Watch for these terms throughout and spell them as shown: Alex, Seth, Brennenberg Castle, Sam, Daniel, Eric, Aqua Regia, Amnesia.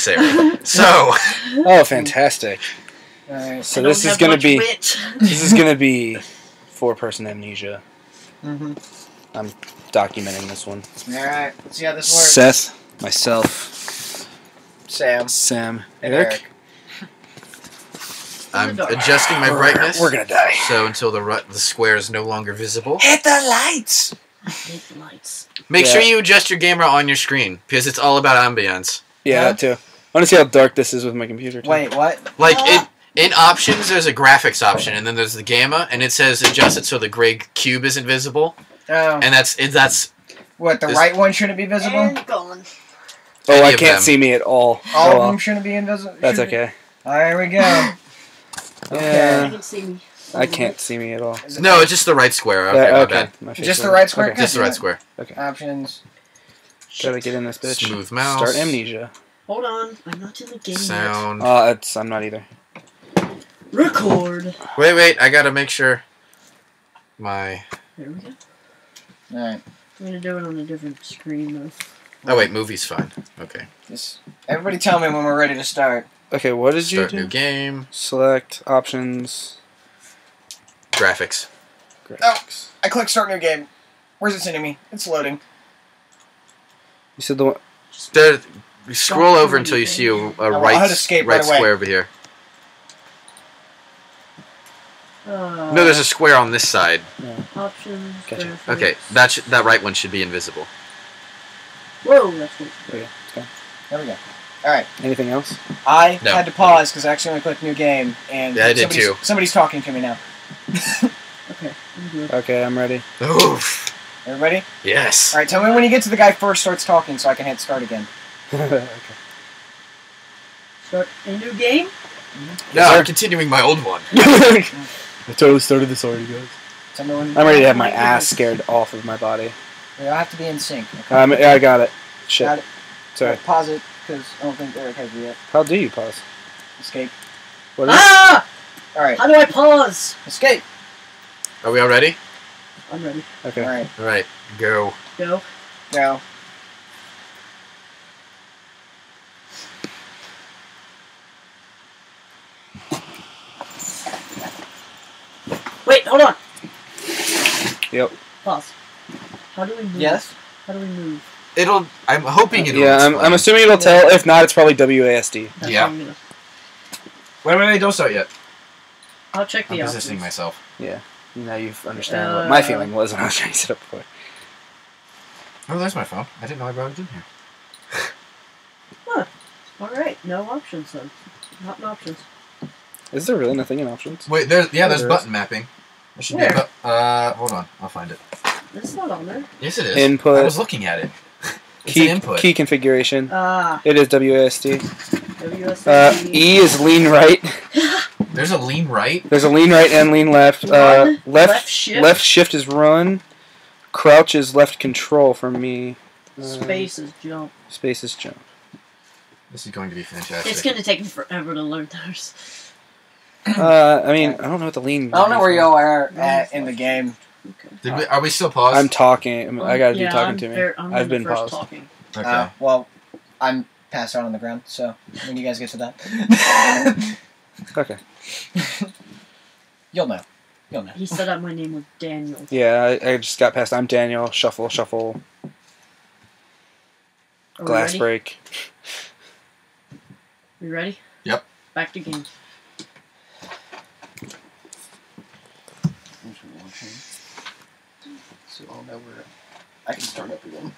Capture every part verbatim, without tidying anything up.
Sarah. So. Oh, fantastic. All right. So this is gonna be wit. This is gonna be four person amnesia. Mm-hmm. I'm documenting this one. All right. Let's see how this works. Seth, myself, Sam, Sam, and Eric. Eric. I'm adjusting my brightness. We're gonna die. So until the ru the square is no longer visible. Hit the lights. Hit the lights. Make yeah. sure you adjust your camera on your screen because it's all about ambience. Yeah, yeah, that too. I want to see how dark this is with my computer. Too. Wait, what? Like it, in options, there's a graphics option, and then there's the gamma, and it says adjust it so the gray cube isn't visible. Oh. And that's it, that's. What the right one shouldn't be visible. And gone. Oh, I can't see me at all. All oh, of them shouldn't be invisible. That's okay. All right, here we go. Yeah. You can see me. I can't see me at all. It no, it's just the right square. Okay, uh, okay. My bad. My just the right square? Okay. Just the right square. Okay. Options. Gotta get in this bitch. Smooth mouse. Start amnesia. Hold on. I'm not in the game Sound. yet. Uh, it's, I'm not either. Record. Wait, wait. I gotta make sure my... There we go. Alright. I'm gonna do it on a different screen, though. Oh, wait. Movie's fine. Okay. Just... Everybody tell me when we're ready to start. Okay, what did Start you do? New game. Select options. Graphics. Graphics. Oh, I clicked start new game. Where's it sending me? It's loading. You said the one. The, scroll over until you see a, a oh, right, right, right square over here. Uh, no, there's a square on this side. Yeah. Options. Gotcha. Okay, that sh that right one should be invisible. Whoa, that's good. There we go. There we go. All right. Anything else? I no. had to pause because I accidentally clicked new game, and yeah, I did somebody's, too. Somebody's talking to me now. Okay. I'm okay, I'm ready. Oof. Everybody? Yes. All right. Tell me when you get to the guy first starts talking, so I can hit start again. Okay. Start a new game. Mm-hmm. No, I'm continuing my old one. I totally started this already, guys. Someone I'm ready to have my ass scared off of my body. We all have to be in sync. Okay? Um, yeah, I got it. Shit. Got it. Sorry. Right, pause it. Because I don't think Eric has it yet. How do you pause? Escape. What is ah! It? All right. How do I pause? Escape. Are we all ready? I'm ready. Okay. All right. All right. Go. Go. Go. Wait. Hold on. Yep. Pause. How do we move? Yes. How do we move? It'll. I'm hoping it'll. Yeah, I'm, I'm assuming it'll tell. If not, it's probably W A S D. That's yeah. Wait, wait, wait! Don't start yet. I'll check the. I'm options. Positioning myself. Yeah. Now you've understand uh, what my feeling was when I was trying to set up before. Oh, there's my phone. I didn't know I brought it in here. Huh. All right. No options then. Not in options. Is there really nothing in options? Wait, there's yeah, there's, there's button mapping. There should Where? Be a, uh, hold on, I'll find it. It's not on there. Yes, it is. Input. I was looking at it. It's key, input. Key configuration. Ah. It is W A S D. W A S D. Uh, E is lean right. There's a lean right? There's a lean right and lean left. Uh, left, left shift. Left shift is run. Crouch is left control for me. Uh, Space is jump. Space is jump. This is going to be fantastic. It's going to take me forever to learn those. Uh, I mean, I don't know what the lean... I don't know where you are at in the game. Okay. Did we, are we still paused? I'm talking. I'm, I gotta yeah, do talking I'm to me. Fair, I've been paused. Talking. Okay. Uh, well, I'm passed out on the ground, so when you guys get to that. Okay. You'll know. You'll know. He said that my name was Daniel. Yeah, I, I just got passed. I'm Daniel. Shuffle, shuffle. Are Glass we break. We ready? Yep. Back to games. So I'll know where I can start up again.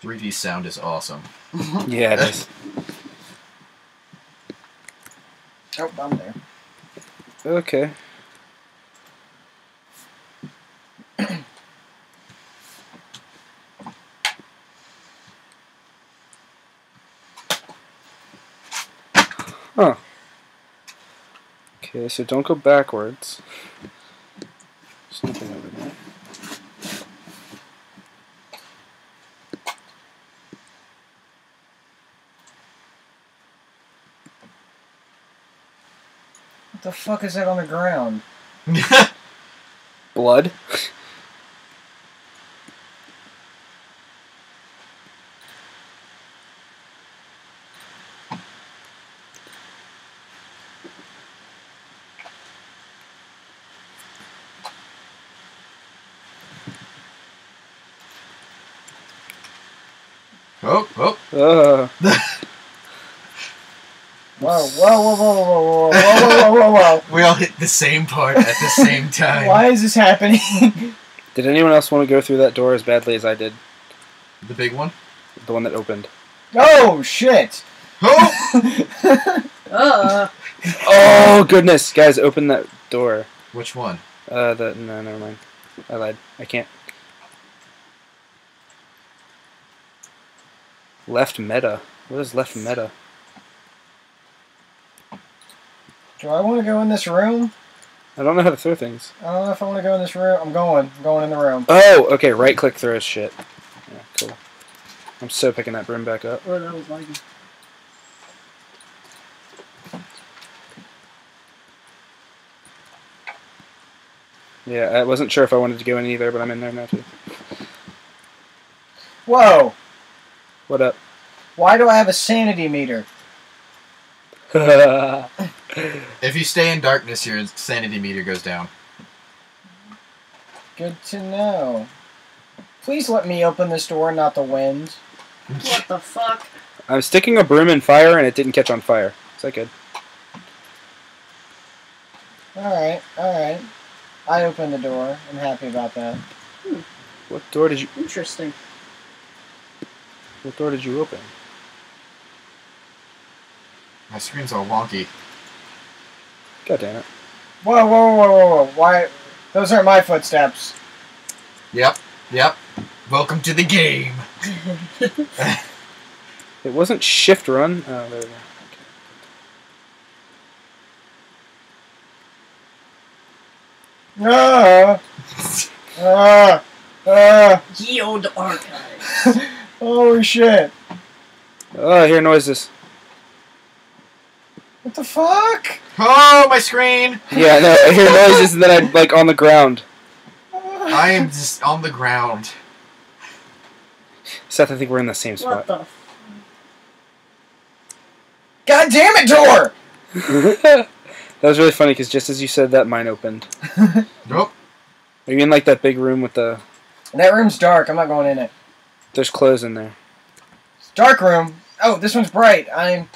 three D sound is awesome. Yeah, it is. Oh, I'm there. Okay. Huh. Okay, so don't go backwards. There's nothing over there. The fuck is that on the ground? Blood? Oh, oh. Uh. Whoa, whoa, whoa, whoa, whoa, whoa, whoa, whoa, whoa, whoa. We all hit the same part at the same time. Why is this happening? Did anyone else want to go through that door as badly as I did? The big one? The one that opened. Oh, shit! Oh! uh. Oh, goodness. Guys, open that door. Which one? Uh, the, no, never mind. I lied. I can't. Left meta. What is left meta? Do I want to go in this room? I don't know how to throw things. I don't know if I want to go in this room. I'm going. I'm going in the room. Oh, okay. Right click throw shit. Yeah, cool. I'm so picking that broom back up. Oh, that was lagging. Yeah, I wasn't sure if I wanted to go in either, but I'm in there now too. Whoa! What up? Why do I have a sanity meter? If you stay in darkness, your sanity meter goes down. Good to know. Please let me open this door, not the wind. What the fuck? I'm sticking a broom in fire and it didn't catch on fire. Is that good? Alright, alright. I opened the door. I'm happy about that. Hmm. What door did you... Interesting. What door did you open? My screen's all wonky. God damn it. Whoa, whoa, whoa, whoa, whoa. Why? Those aren't my footsteps. Yep, yep. Welcome to the game. It wasn't shift run. Oh, there we go. Ah! Ah! Ah! Yield archives. Holy shit. Oh, I hear noises. What the fuck? Oh, my screen! Yeah, no, I hear noises and then I'm, like, on the ground. I am just on the ground. Seth, I think we're in the same spot. What the f- God damn it, door! That was really funny, because just as you said that, mine opened. Nope. Are you in, like, that big room with the... That room's dark. I'm not going in it. There's clothes in there. It's a dark room. Oh, this one's bright. I'm...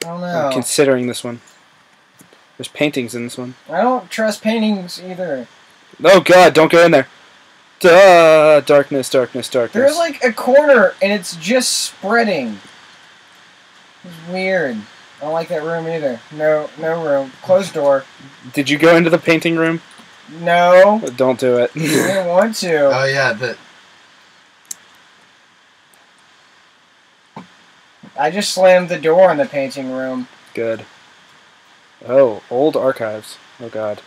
I don't know. I'm considering this one. There's paintings in this one. I don't trust paintings either. Oh, God. Don't go in there. Duh. Darkness, darkness, darkness. There's like a corner, and it's just spreading. It's weird. I don't like that room either. No, no room. Closed door. Did you go into the painting room? No. Don't do it. I didn't want to. Oh, yeah. The... I just slammed the door in the painting room. Good. Oh, old archives. Oh, God.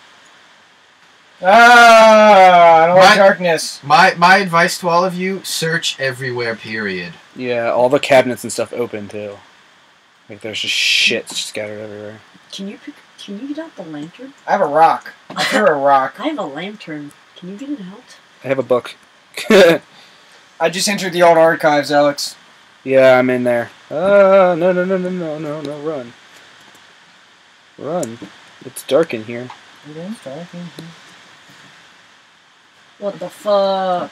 Ah, I don't like darkness. My my advice to all of you, search everywhere, period. Yeah, all the cabinets and stuff open, too. Like, there's just shit scattered everywhere. Can you pick, can you get out the lantern? I have a rock. I have a rock. I have a lantern. Can you get it out? I have a book. I just entered the old archives, Alex. Yeah, I'm in there. Ah, uh, no, no, no, no, no, no, no, run. Run. It's dark in here. It is dark in here. What the fuck?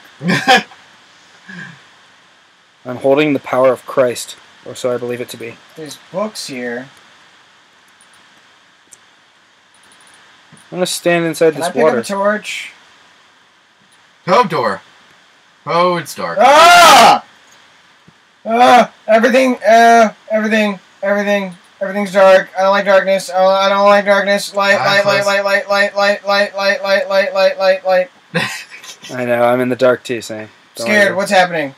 I'm holding the power of Christ, or so I believe it to be. There's books here. I'm gonna stand inside Can this I pick water. Up a torch? Oh, door. Oh, it's dark. Ah! Uh, everything, uh, everything, everything, everything's dark. I don't like darkness. I don't, I don't like darkness. Light, light, light, light, light, light, light, light, light, light, light, light, light, light. I know, I'm in the dark too, Sam. Scared, what's happening?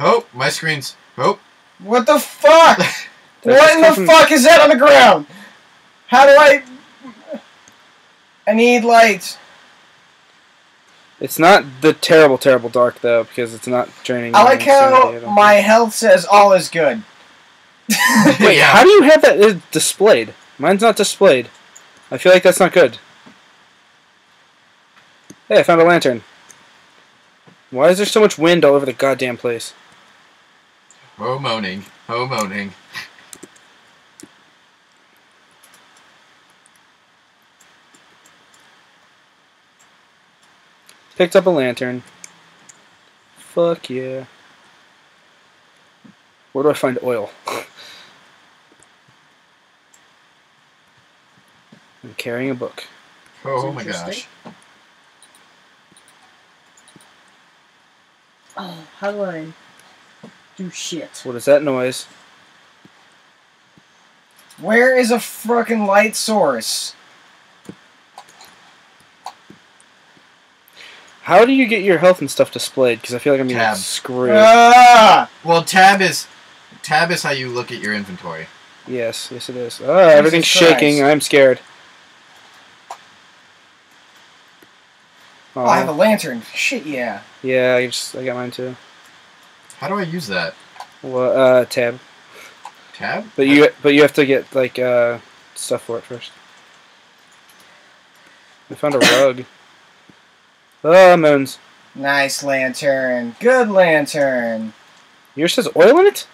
Oh, my screen's, oh. What the fuck? What in the fuck is that on the ground? How do I, I need lights. It's not the terrible, terrible dark, though, because it's not draining. I like how my health says all is good. Wait, yeah. How do you have that displayed? Mine's not displayed. I feel like that's not good. Hey, I found a lantern. Why is there so much wind all over the goddamn place? Oh, moaning. Oh, moaning. Picked up a lantern. Fuck yeah. Where do I find oil? I'm carrying a book. Oh, oh my gosh. Oh, how do I do shit? What is that noise? Where is a frickin' light source? How do you get your health and stuff displayed? Because I feel like I'm being screwed. Ah! Well, tab is tab is how you look at your inventory. Yes, yes it is. Oh, everything's shaking. I'm scared. Oh, I have a lantern. Shit, yeah. Yeah, I just I got mine too. How do I use that? Well, uh, tab. Tab. But you but you have to get like uh stuff for it first. I found a rug. Oh, moons. Nice lantern. Good lantern. Yours says oil in it?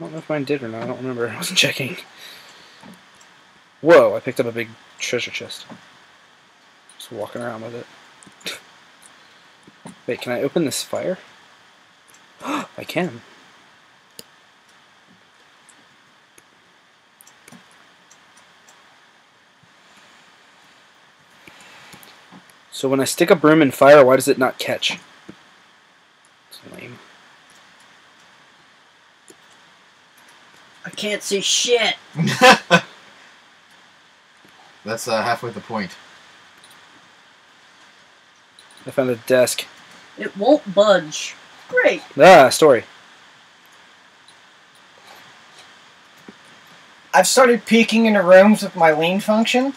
I don't know if mine did or not. I don't remember. I wasn't checking. Whoa, I picked up a big treasure chest. Just walking around with it. Wait, can I open this fire? I can. So when I stick a broom in fire, why does it not catch? That's lame. I can't see shit. That's uh, halfway the point. I found a desk. It won't budge. Great. Ah, story. I've started peeking into rooms with my lean function.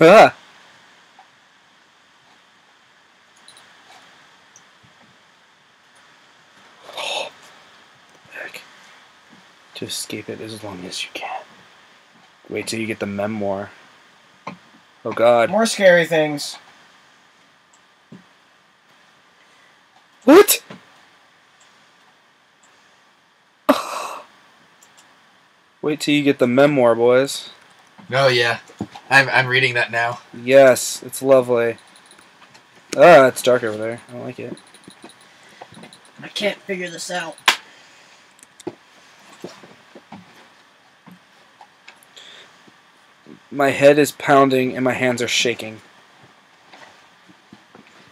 Ah. Oh. Heck. To escape it as long as you can. Wait till you get the memoir. Oh god. More scary things. What? Oh. Wait till you get the memoir, boys. Oh yeah. I'm, I'm reading that now. Yes, it's lovely. Ah, it's dark over there. I don't like it. I can't figure this out. My head is pounding and my hands are shaking.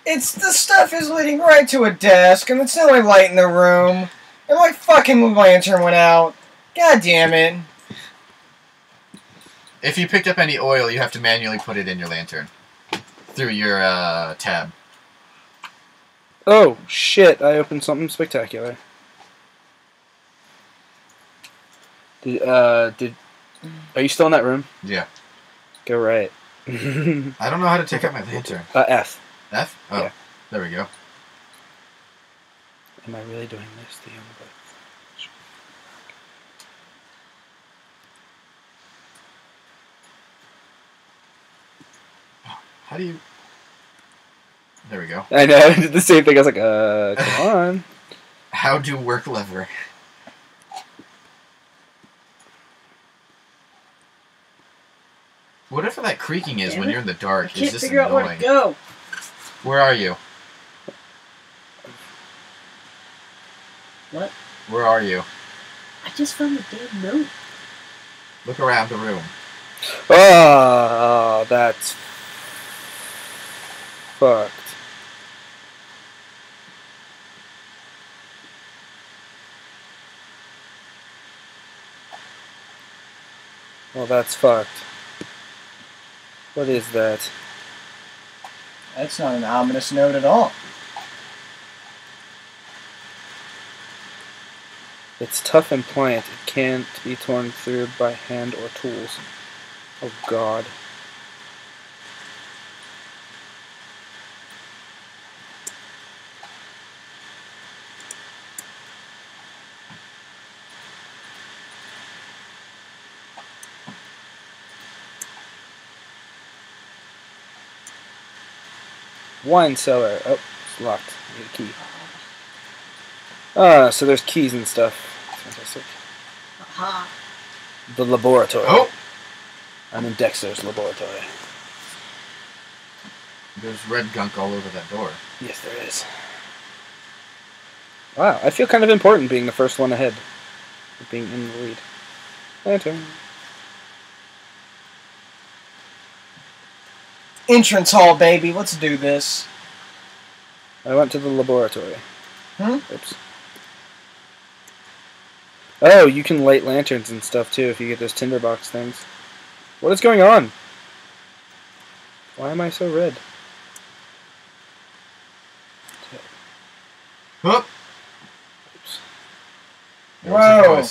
It's the stuff is leading right to a desk, and it's the only light in the room. And my fucking lantern went out. God damn it. If you picked up any oil, you have to manually put it in your lantern. Through your, uh, tab. Oh, shit. I opened something spectacular. Did, uh, did... Are you still in that room? Yeah. Go right. I don't know how to take out my lantern. Uh, F. F? Oh. Yeah. There we go. Am I really doing this? The only way. How do you... There we go. I know, I did the same thing. I was like, uh, come on. How do work lever? Whatever that creaking is when you're in the dark is just annoying. I can't figure out where to go. Where are you? What? Where are you? I just found a damn note. Look around the room. Oh, that's... fucked. Well, that's fucked. What is that? That's not an ominous note at all. It's tough and pliant. It can't be torn through by hand or tools. Oh, God. One cellar. Oh, it's locked. I need a key. Uh, so there's keys and stuff. Fantastic. Aha. The laboratory. Oh. I'm in Dexter's laboratory. There's red gunk all over that door. Yes, there is. Wow, I feel kind of important being the first one ahead. Being in the lead. Lantern. Entrance hall, baby. Let's do this. I went to the laboratory. Hmm? Oops. Oh, you can light lanterns and stuff, too, if you get those tinderbox things. What is going on? Why am I so red? Huh? Oops. Whoa!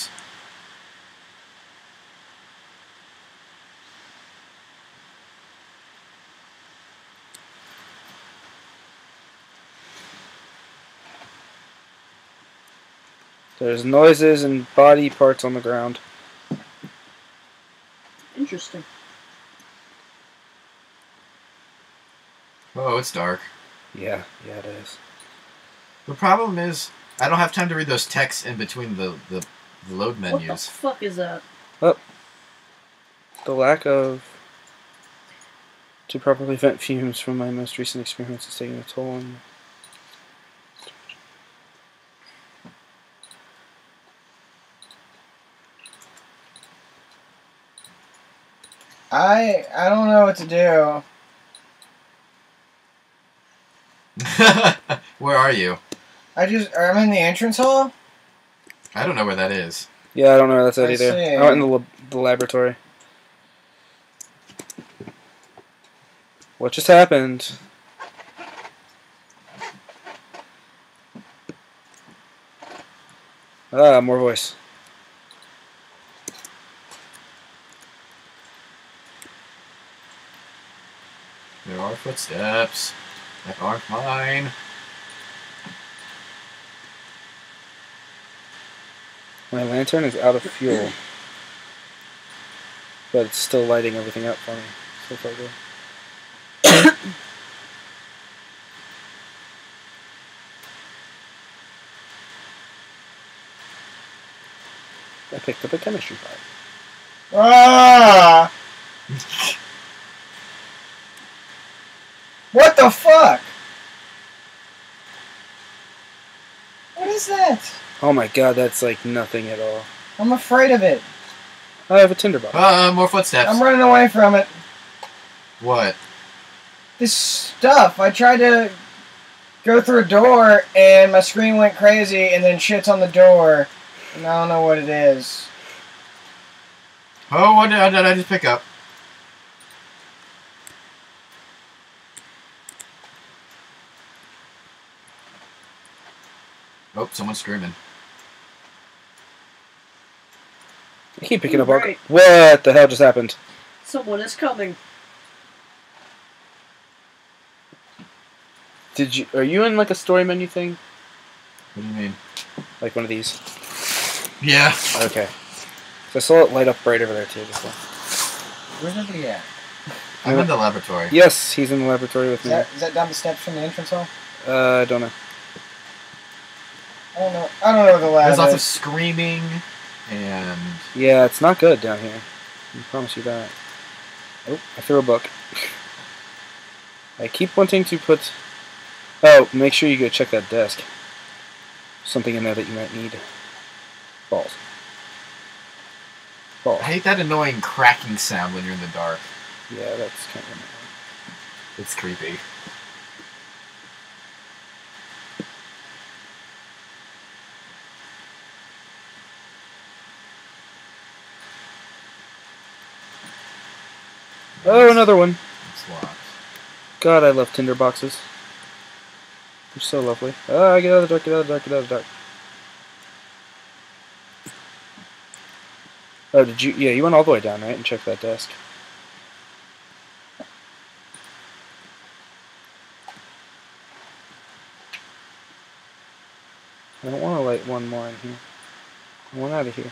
There's noises and body parts on the ground. Interesting. Oh, it's dark. Yeah, yeah, it is. The problem is, I don't have time to read those texts in between the, the, the load menus. What the fuck is that? Oh. The lack of... To properly vent fumes from my most recent experience is taking a toll on... I I don't know what to do. Where are you? I just I'm in the entrance hall. I don't know where that is. Yeah, I don't know where that's at I either. See. I went in the, lab the laboratory. What just happened? Ah, more voice. There are footsteps that aren't mine. My lantern is out of fuel. But it's still lighting everything up for me. So far good. I picked up a chemistry pipe. Ah! What the fuck? What is that? Oh my god, that's like nothing at all. I'm afraid of it. I have a tinderbox. Uh, more footsteps. I'm running away from it. What? This stuff. I tried to go through a door and my screen went crazy and then shit's on the door. And I don't know what it is. Oh, what did I just pick up? Oh, someone's screaming. I keep picking You're up right. all... What the hell just happened? Someone is coming. Did you... Are you in, like, a story menu thing? What do you mean? Like one of these? Yeah. Okay. So I saw it light up right over there, too. This one. Where's everybody at? I'm in the laboratory. Yes, he's in the laboratory with is me. That, is that down the steps from the entrance hall? Uh, I don't know. I don't know. I don't know where the lab There's is. Lots of screaming, and yeah, it's not good down here. I promise you that. Oh, I threw a book. I keep wanting to put. Oh, make sure you go check that desk. Something in there that you might need. Balls. Balls. I hate that annoying cracking sound when you're in the dark. Yeah, that's kind of annoying. It's creepy. Oh, another one. It's locked. God, I love tinder boxes. They're so lovely. Ah, get out of the dark, get out of the dark, get out of the dark. Oh, did you... Yeah, you went all the way down, right? And checked that desk. I don't want to light one more in here. I want out of here.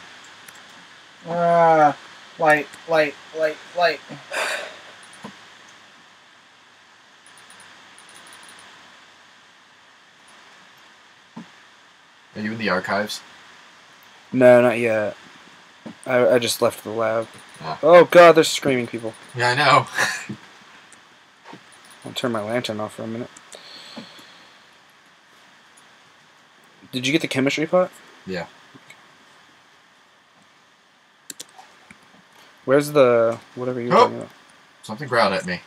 Ah... Uh. Light, light, light, light. Are you in the archives? No, not yet. I, I just left the lab. Oh. Oh god, there's screaming people. Yeah, I know. I'll turn my lantern off for a minute. Did you get the chemistry pot? Yeah. Where's the... whatever you... Oh! Up? Something growled at me.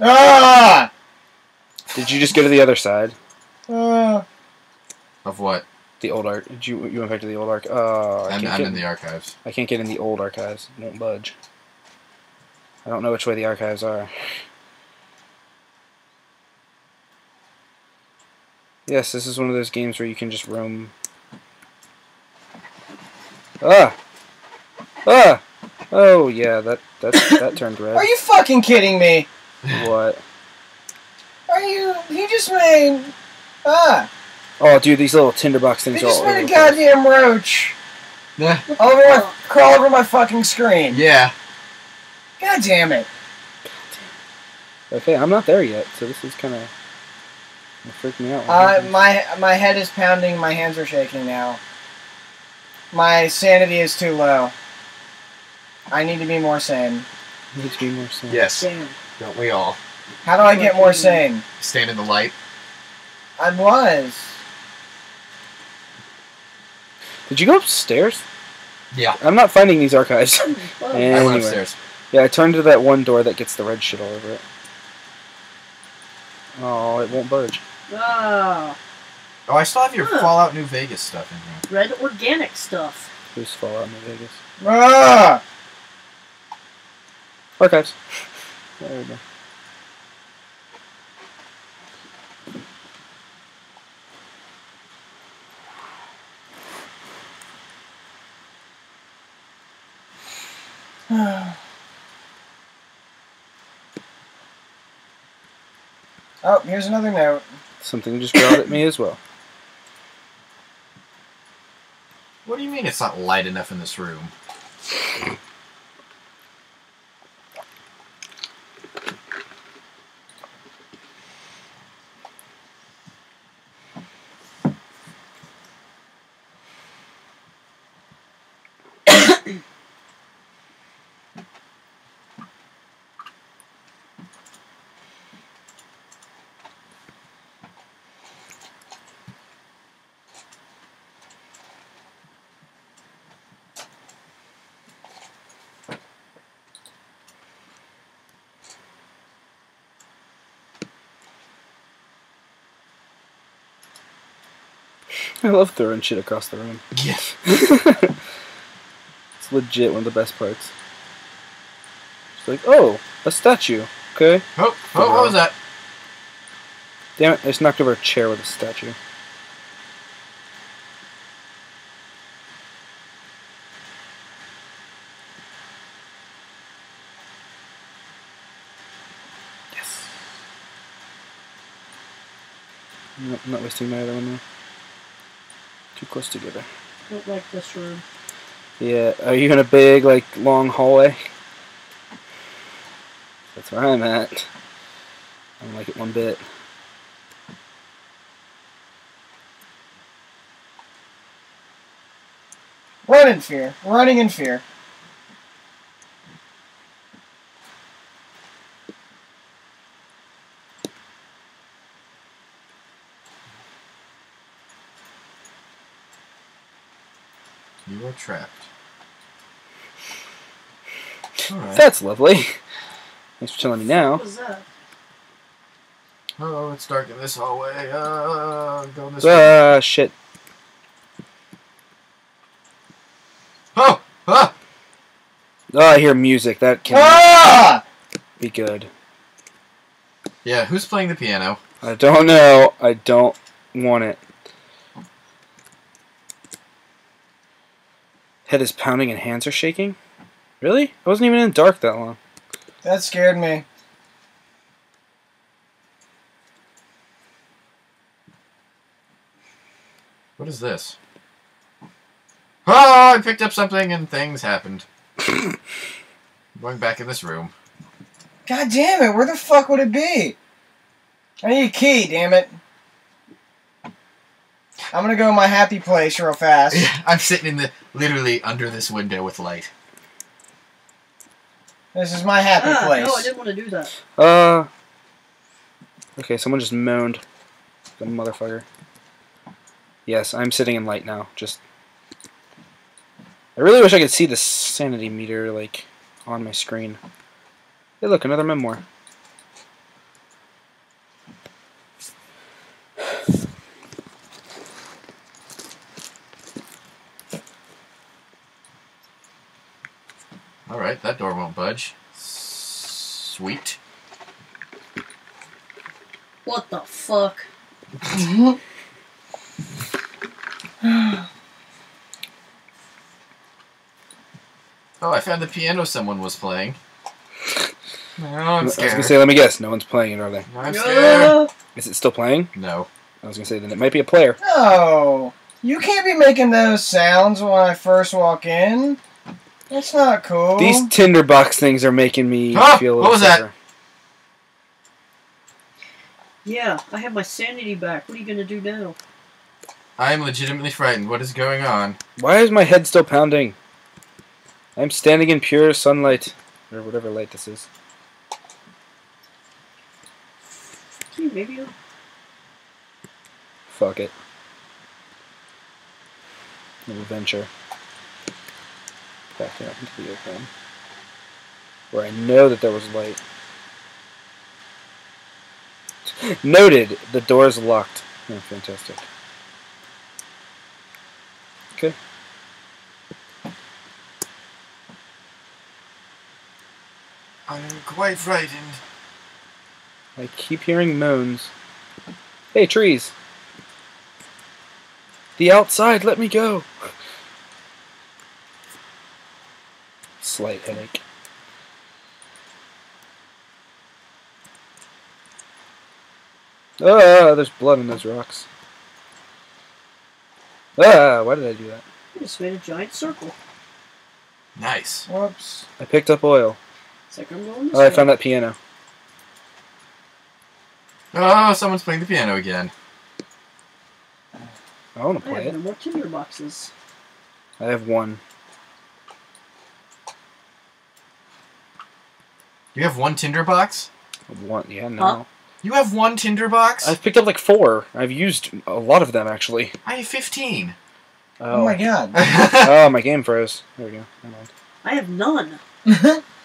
Ah! Did you just go to the other side? Ah. Of what? The old arc. Did you you went back to the old arc? Oh, I I'm, can't I'm get in the archives. I can't get in the old archives. It won't budge. I don't know which way the archives are. Yes, this is one of those games where you can just roam. Ah! Ah! Oh yeah, that that that turned red. Are you fucking kidding me? What? Are you? You just made ah. Oh, dude, these little tinderbox things. They just made a goddamn roach. Yeah. All over my, crawl over my fucking screen. Yeah. God damn it. Okay, I'm not there yet, so this is kind of. It freaked me out. Uh, my my head is pounding. My hands are shaking now. My sanity is too low. I need to be more sane. You need to be more sane. Yes. Sane. Don't we all? How do I get more sane? Stand in the light. I was. Did you go upstairs? Yeah. I'm not finding these archives. Well, anyway. I went upstairs. Yeah, I turned to that one door that gets the red shit all over it. Oh, it won't budge. Oh. Oh, I still have your huh. Fallout New Vegas stuff in here. Red organic stuff. Who's Fallout New Vegas? Ah! Archives. There we go. Oh, here's another note. Something just growled at me as well. What do you mean it's not light enough in this room? I love throwing shit across the room. Yes. It's legit one of the best parts. It's like, oh, a statue. Okay. Oh, oh, what was that? Damn it, I just knocked over a chair with a statue. Yes. No, I'm not wasting my other one now. Too close together. I don't like this room. Yeah, are you in a big, like, long hallway? That's where I'm at. I don't like it one bit. Run in fear. Running in fear. You are trapped. All right. That's lovely. Thanks for telling me now. What was that? Oh, it's dark in this hallway. Uh, go this way. Ah, shit. Oh! Ah! Oh, I hear music. That can ah! be good. Yeah, who's playing the piano? I don't know. I don't want it. Head is pounding and hands are shaking? Really? I wasn't even in the dark that long. That scared me. What is this? Oh, I picked up something and things happened. I'm going back in this room. God damn it, where the fuck would it be? I need a key, damn it. I'm gonna go to my happy place real fast. Yeah, I'm sitting in the literally under this window with light. This is my happy ah, place. No, I didn't want to do that. Uh. Okay, someone just moaned. The motherfucker. Yes, I'm sitting in light now. Just. I really wish I could see the sanity meter, like, on my screen. Hey, look, another memoir. Alright, that door won't budge. Sweet. What the fuck? Oh, I found the piano someone was playing. No, I'm scared. I was going to say, let me guess. No one's playing it, are they? No, I'm scared. Is it still playing? No. I was going to say, then it might be a player. No. You can't be making those sounds when I first walk in. That's not cool. These tinderbox things are making me oh, feel a little what was better. That? Yeah, I have my sanity back. What are you going to do now? I am legitimately frightened. What is going on? Why is my head still pounding? I'm standing in pure sunlight, or whatever light this is. Gee, maybe I'll... Fuck it. Little venture. Back out into the open, where I know that there was light. Noted. The door's locked. Oh, fantastic. Okay. I'm quite frightened. I keep hearing moans. Hey, trees! The outside, let me go! Slight headache. Ah, there's blood in those rocks. Ah, why did I do that? You just made a giant circle. Nice. Whoops. I picked up oil. Like oh, I found that piano. Oh, someone's playing the piano again. I want to play I have it. No more tinder boxes. I have one. You have one tinder box? One? Yeah, no. Huh? You have one tinder box? I've picked up like four. I've used a lot of them actually. I have fifteen. Oh, oh my god. Oh, my game froze. There we go. Never mind. I have none.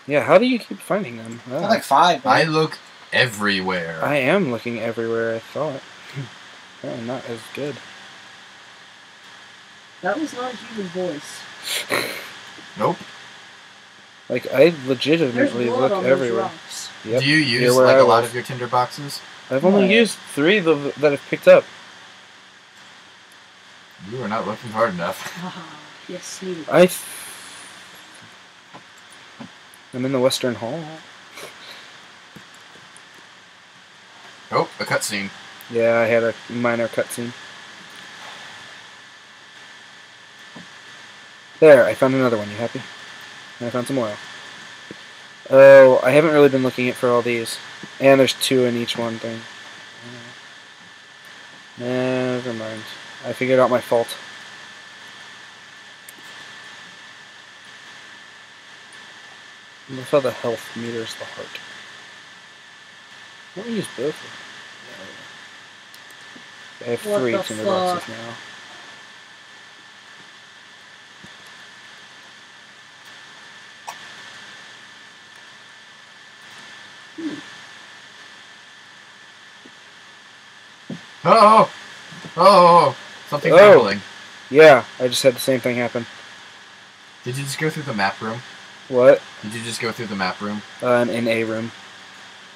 Yeah, how do you keep finding them? Oh. Like five. Right? I look everywhere. I am looking everywhere, I thought. Apparently not as good. That was not a human voice. Nope. Like, I legitimately look on everywhere. Yep. Do you use, like, I a was. lot of your tinder boxes? I've only oh. used three that I've picked up. You are not looking hard enough. Ah, yes, you I... Th I'm in the Western Hall. Oh, a cutscene. Yeah, I had a minor cutscene. There, I found another one. You happy? And I found some oil. Oh, I haven't really been looking at for all these. And there's two in each one thing. Never mind. I figured out my fault. That's how the health meters the heart. Why don't we use both of them? I have what three tinder boxes now. Hmm. Oh! Oh! Something bubbling. Oh. Yeah, I just had the same thing happen. Did you just go through the map room? What? Did you just go through the map room? Um, in a room.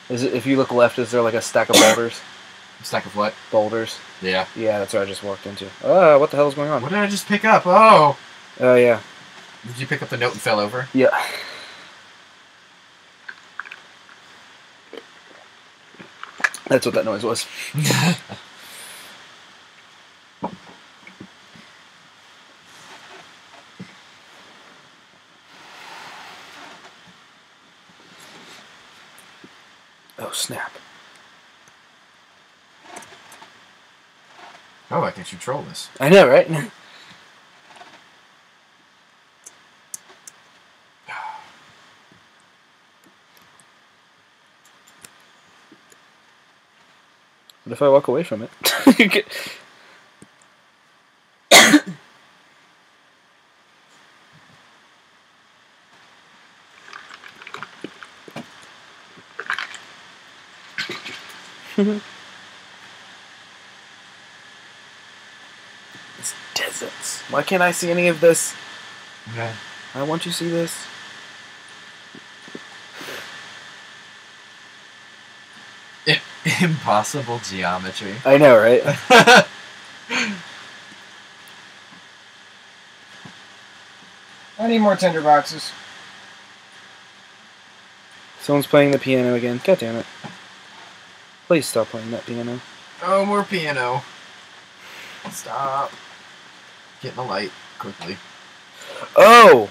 Is it, if you look left, is there like a stack of boulders? A stack of what? Boulders. Yeah. Yeah, that's what I just walked into. Oh, uh, what the hell is going on? What did I just pick up? Oh! Oh, uh, yeah. Did you pick up the note and fell over? Yeah. That's what that noise was. Snap. Oh, I can shoot troll this. I know, right? What if I walk away from it? It's deserts. Why can't I see any of this? Yeah. I want you to see this. Impossible geometry. I know, right? I need more tinderboxes. Someone's playing the piano again. God damn it. Please stop playing that piano. Oh, more piano. Stop. Get in the light quickly. Oh!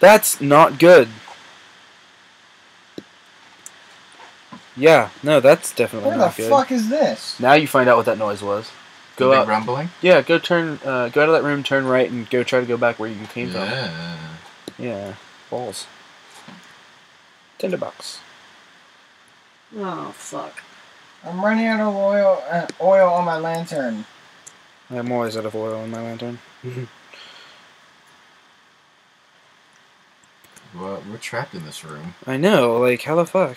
That's not good. Yeah, no, that's definitely not good. Where the fuck is this? Now you find out what that noise was. Go out. Big rumbling? Yeah, go turn, uh, go out of that room, turn right, and go try to go back where you came from. Yeah. Yeah. Balls. Tinderbox. Oh, fuck. I'm running out of oil, uh, oil on my lantern. I'm always out of oil on my lantern. Well, we're trapped in this room. I know, like, how the fuck?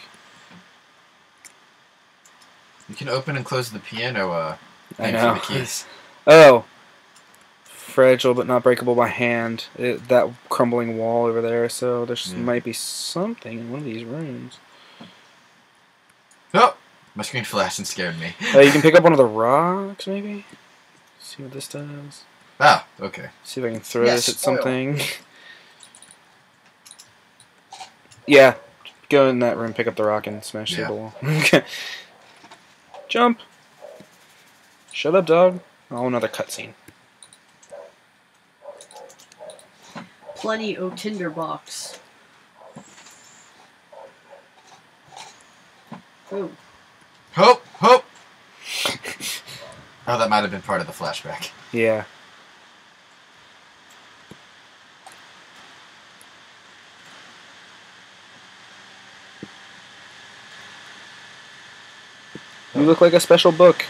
You can open and close the piano, uh, I know. The keys. Oh. Fragile but not breakable by hand. It, that crumbling wall over there, so there mm. might be something in one of these rooms. Oh! My screen flashed and scared me. Uh, you can pick up one of the rocks, maybe? See what this does. Ah, okay. See if I can throw yes, this at oil. something. Yeah. Go in that room, pick up the rock, and smash yeah. the wall. Okay. Jump! Shut up, dog. Oh, another cutscene. Plenty o' tinderbox. Ooh. Hope! Hope! Oh, that might have been part of the flashback. Yeah. You look like a special book.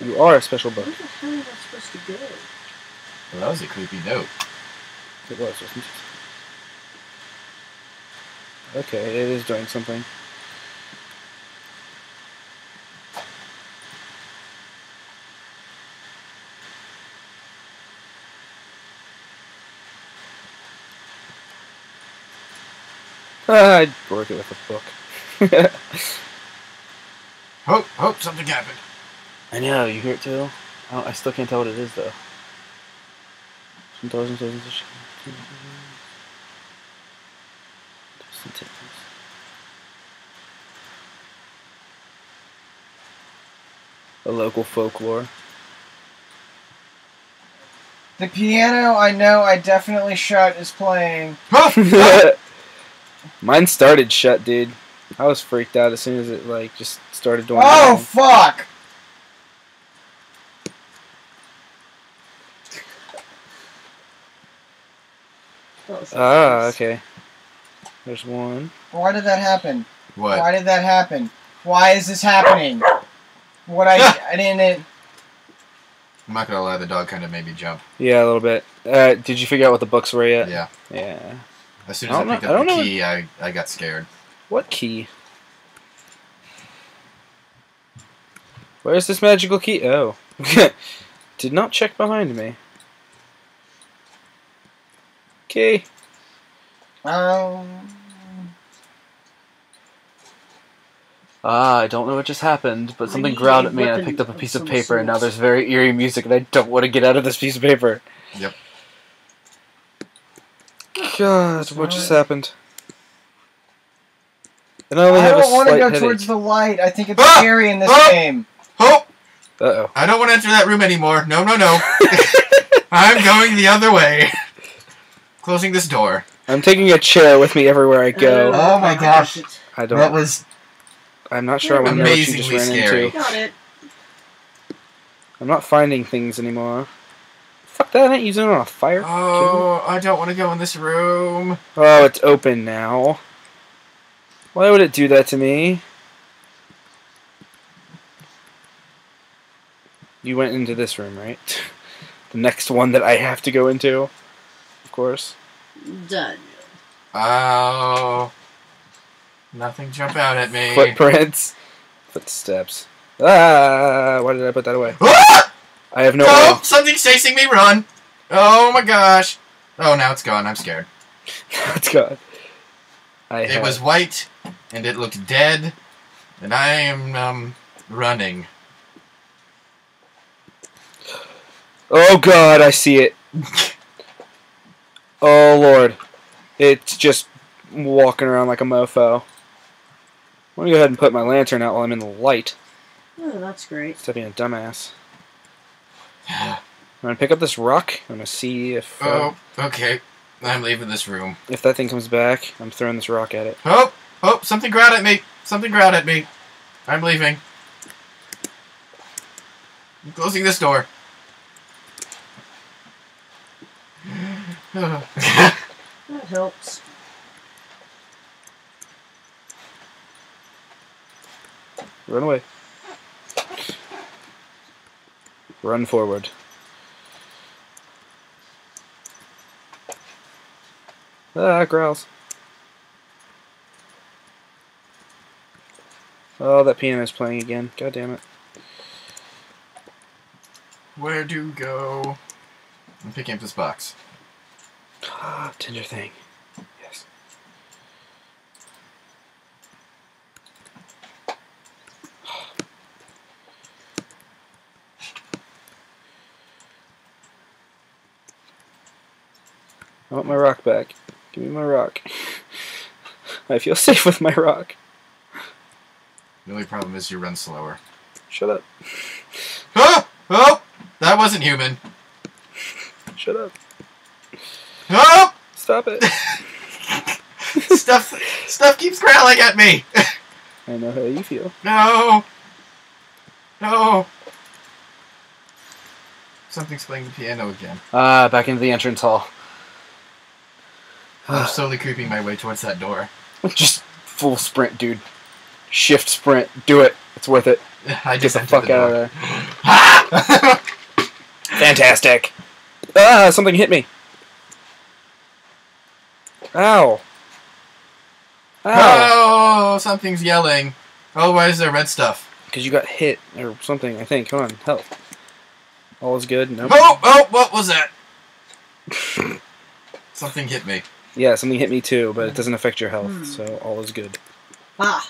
You are a special book. Where the hell am I supposed to go? Well, that was a creepy note. It was, wasn't it? Okay, it is doing something. Ah, I'd work it with a book. Hope, hope something happened. I know, you hear it too? I, I still can't tell what it is though. Sometimes, sometimes, sometimes. A local folklore. The piano I know I definitely shut is playing. Mine started shut, dude. I was freaked out as soon as it, like, just started doing... Oh, fuck! Ah, okay. There's one. Why did that happen? What? Why did that happen? Why is this happening? What I... I didn't... It... I'm not gonna lie, the dog kind of made me jump. Yeah, a little bit. Uh, did you figure out what the books were yet? Yeah. Yeah. As soon as I, I picked know, up I the key, what... I, I got scared. What key? Where's this magical key? Oh. Did not check behind me. Key. Um. Ah, I don't know what just happened, but something growled at me and I picked up a piece of paper and now there's very eerie music and I don't want to get out of this piece of paper. Yep. God, what just happened? And I, only I have don't want to go headache. towards the light. I think it's ah! scary in this oh! game. Oh! Uh-oh. I don't want to enter that room anymore. No, no, no. I'm going the other way. Closing this door. I'm taking a chair with me everywhere I go. Oh my gosh. I don't. That was... I'm not sure I want to know what you just ran scary. into. Got it. I'm not finding things anymore. Fuck that, I ain't using it on a fire. Oh, I don't want to go in this room. Oh, it's open now. Why would it do that to me? You went into this room, right? The next one that I have to go into, of course. Daniel. Oh. Nothing jump out at me. Footprints. Footsteps. Ah! Why did I put that away? Ah! I have no idea. Oh, something's chasing me. Run! Oh my gosh. Oh, now it's gone. I'm scared. Now it's gone. I it have... was white, and it looked dead, and I am um, running. Oh god, I see it. Oh lord. It's just walking around like a mofo. I'm gonna go ahead and put my lantern out while I'm in the light. Oh, that's great. Instead of being a dumbass. I'm gonna pick up this rock. I'm gonna see if. Uh, oh, okay. I'm leaving this room. If that thing comes back, I'm throwing this rock at it. Oh, oh! Something growled at me. Something growled at me. I'm leaving. I'm closing this door. That helps. Run away. Run forward. Ah, growls. Oh, that piano's playing again. God damn it. Where do you go? I'm picking up this box. Ah, Tinder thing. Yes. I want my rock back. Give me my rock. I feel safe with my rock. The only problem is you run slower. Shut up. Oh! Oh! That wasn't human. Shut up. Oh! Stop it. stuff stuff keeps growling at me. I know how you feel. No. No. Something's playing the piano again. Ah, uh, back into the entrance hall. I'm slowly creeping my way towards that door. Just full sprint, dude. Shift sprint. Do it. It's worth it. I just Get the fuck the out of there. Fantastic. Ah, something hit me. Ow. Ow. Oh, something's yelling. Oh, why is there red stuff? Because you got hit or something, I think. Come on, help. All is good? Nope. Oh, oh, what was that? Something hit me. Yeah, something hit me too, but it doesn't affect your health, mm. so all is good. Ah.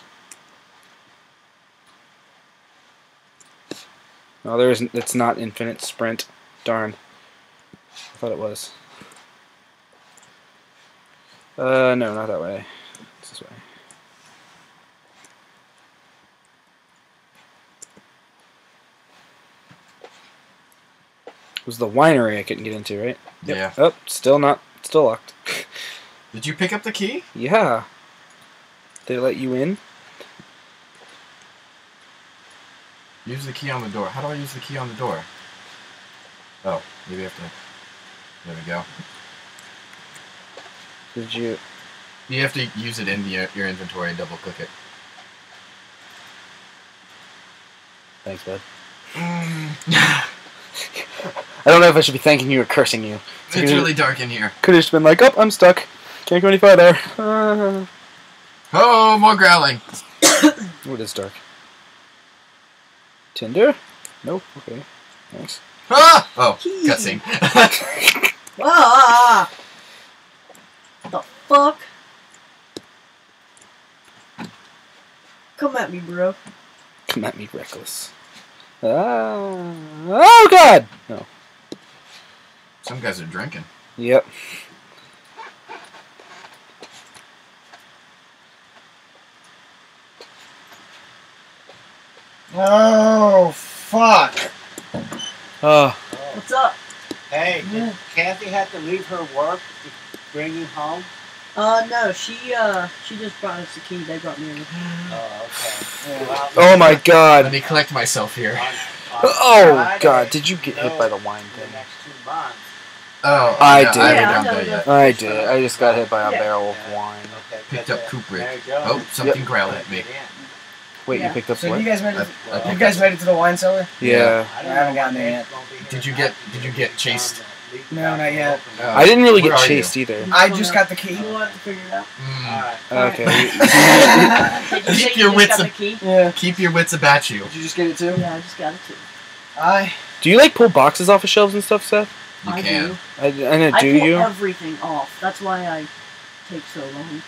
No, there isn't. It's not infinite sprint. Darn. I thought it was. Uh, no, not that way. It's this way. It was the winery I couldn't get into, right? Yep. Yeah. Oh, still not. Still locked. Did you pick up the key? Yeah. They let you in? Use the key on the door. How do I use the key on the door? Oh, maybe I have to... There we go. Did you... You have to use it in the, your inventory and double-click it. Thanks, bud. Mm. I don't know if I should be thanking you or cursing you. It's, it's really dark in here. Could have just been like, oh, I'm stuck. Can't go any further. Uh. Oh, more growling. Oh, it is dark. Tinder? Nope. Okay. Thanks. Ah! Oh, cutscene. Ah! The fuck? Come at me, bro. Come at me, reckless. Ah! Oh, God! No. Some guys are drinking. Yep. Oh, fuck. Oh. What's up? Hey, did yeah. Kathy have to leave her work to bring you home? Uh, no, she, uh, she just brought us the key. They brought me in. Oh, okay. Well, oh, my God. Let me collect myself here. Oh, God. Did you get hit by the wine thing? Oh, I yeah, did. I, yeah, I, did. That I did. I just got hit by a yeah. barrel of wine. Okay, picked up Kubrick. Oh, something yep. growled at me. Wait, yeah. you picked up so what? So you guys made it. I, I you guys made it to the wine cellar? Yeah. yeah. I haven't gotten there yet. Did you get? Did you get chased? No, not yet. No. I didn't really Where get chased you? either. I just got the key. We'll have to figure it out. Mm. All right. Okay. Did you keep your you wits. A, key? Yeah. Keep your wits about you. Did you just get it too? Yeah, I just got it too. I. Do you like pull boxes off of shelves and stuff, Seth? You I can. do. I, I know. Do I pull you? Everything off. That's why I take so long.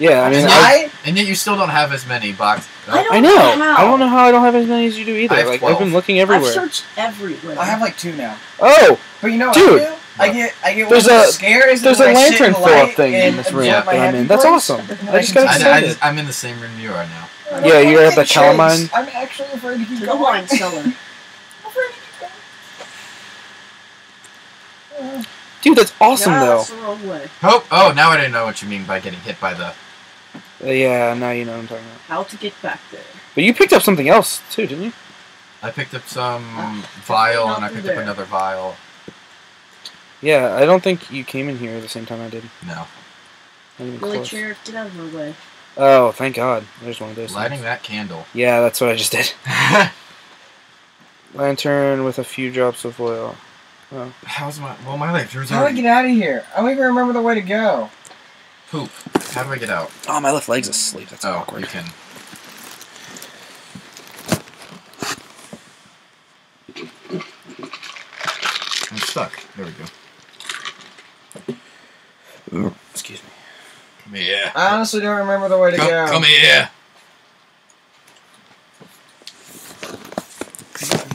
Yeah, I mean, I, and yet you still don't have as many boxes. No. I, I know. know I don't know how I don't have as many as you do either. I have like twelve. I've been looking everywhere. I've searched everywhere. I have like two now. Oh, but you know, dude, what I, do? I get, I get there's one a scare. Is there's a lantern fill-up thing in this room that I'm in. That's awesome. I just got excited. I'm in the same room you are now. Yeah, yeah you have the calamine. I'm actually afraid to keep going. The wine cellar. I'm afraid to keep going. Dude, that's awesome yeah, though. That's the wrong way. Oh, oh, now I didn't know what you mean by getting hit by the. Yeah, now you know what I'm talking about. How to get back there. But you picked up something else, too, didn't you? I picked up some uh, vial, and I picked there. up another vial. Yeah, I don't think you came in here at the same time I did. No. Really, Sheriff, get out of my way. Oh, thank God. There's one of those Lighting things. that candle. Yeah, that's what I just did. Lantern with a few drops of oil. Oh. How's my... Well, my life... Yours How already... do I get out of here? I don't even remember the way to go. Poop. How do I get out? Oh, my left leg's asleep. That's oh, awkward. You can. I'm stuck. There we go. Ooh. Excuse me. Come here. I honestly don't remember the way to come, go. Come here.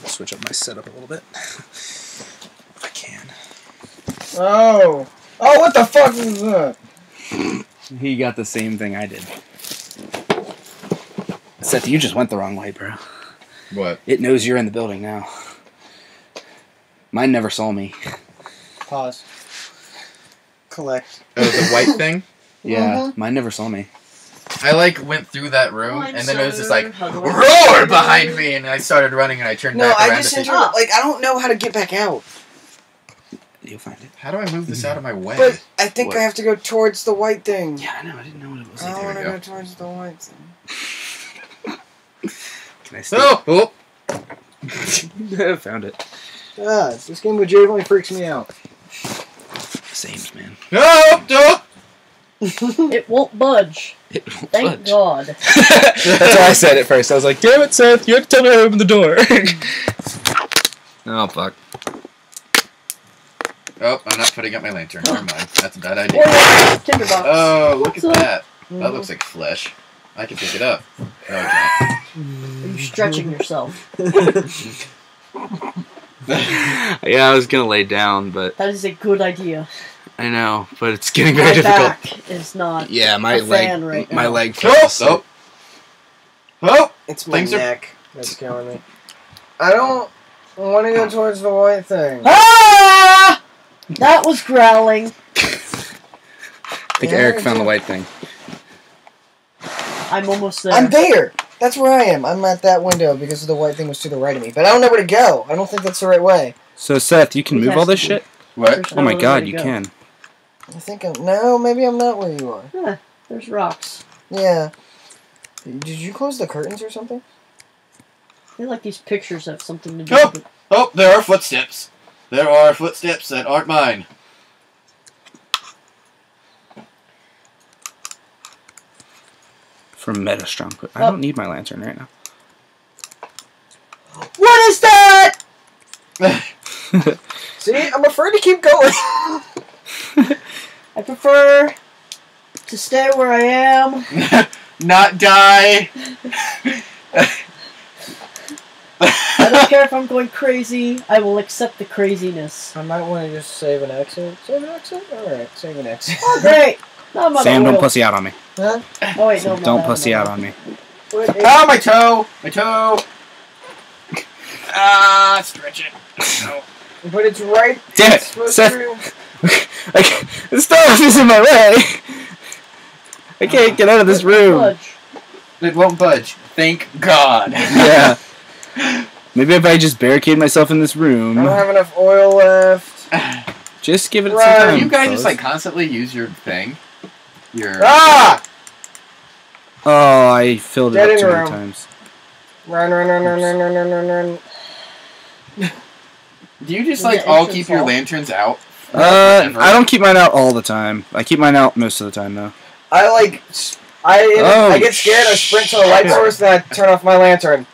Switch up my setup a little bit. If I can. Oh. Oh, what the fuck was that? He got the same thing I did. Seth, you just went the wrong way, bro. What? It knows you're in the building now. Mine never saw me. Pause. Collect. Oh, the white thing? Yeah, uh-huh. Mine never saw me. I, like, went through that room, oh, and then so it was just, like, roar behind me, and I started running, and I turned no, back I around. No, I just said, like, I don't know how to get back out. You'll find it. How do I move this out of my way? But I think what? I have to go towards the white thing. Yeah, I know. I didn't know what it was. I don't want to go. go towards the white thing. Can I stay? Oh! Oh. Found it. God, this game legitimately freaks me out. Same, man. No! No! It won't budge. It won't Thank budge. God. That's why I said it first. I was like, damn it, Seth. You have to tell me how to open the door. Oh, fuck. Oh, I'm not putting up my lantern. Never mind. That's a bad idea. Tinderbox. Oh, look What's at up? that. Mm. That looks like flesh. I can pick it up. Okay. Are you stretching yourself? Yeah, I was going to lay down, but... That is a good idea. I know, but it's getting very my difficult. My back is not Yeah, my a leg, fan right my now. leg falls. Oh. oh! Oh! It's my Things neck are... that's killing me. I don't want to go towards the white thing. Ah! That was growling. I think yeah, Eric found the white thing. I'm almost there. I'm there! That's where I am. I'm at that window because the white thing was to the right of me. But I don't know where to go. I don't think that's the right way. So, Seth, you can move all this shit? What? Oh my god, you can. I think I'm... No, maybe I'm not where you are. Yeah, there's rocks. Yeah. Did you close the curtains or something? I feel like these pictures have something to do oh. with it. Oh, there are footsteps. There are footsteps that aren't mine. From Metastrong. Oh. I don't need my lantern right now. What is that? See, I'm afraid to keep going. I prefer to stay where I am. Not die. I don't care if I'm going crazy. I will accept the craziness. I might want to just save an exit. Save an exit? Alright, save an exit. Oh, great! No, I'm Sam, don't pussy out on me. Huh? Oh, wait, no, Don't pussy out on me. Oh, my toe! My toe! Ah, stretch it. No. But it's right... Damn it! Seth! Like, this stuff is in my way! I can't get out of this room. It won't budge. Thank God. Yeah. Maybe if I just barricade myself in this room. I don't have enough oil left. Just give it right. some time. You guys just like constantly use your thing. Your ah. Oh, I filled it up too many times. Run, run, run, run, run, run, run, run, run. Do you just like all keep your lanterns out? Uh, I don't keep mine out all the time. I keep mine out most of the time though. I like. I oh, I get scared. I sprint to the light source and I turn off my lantern.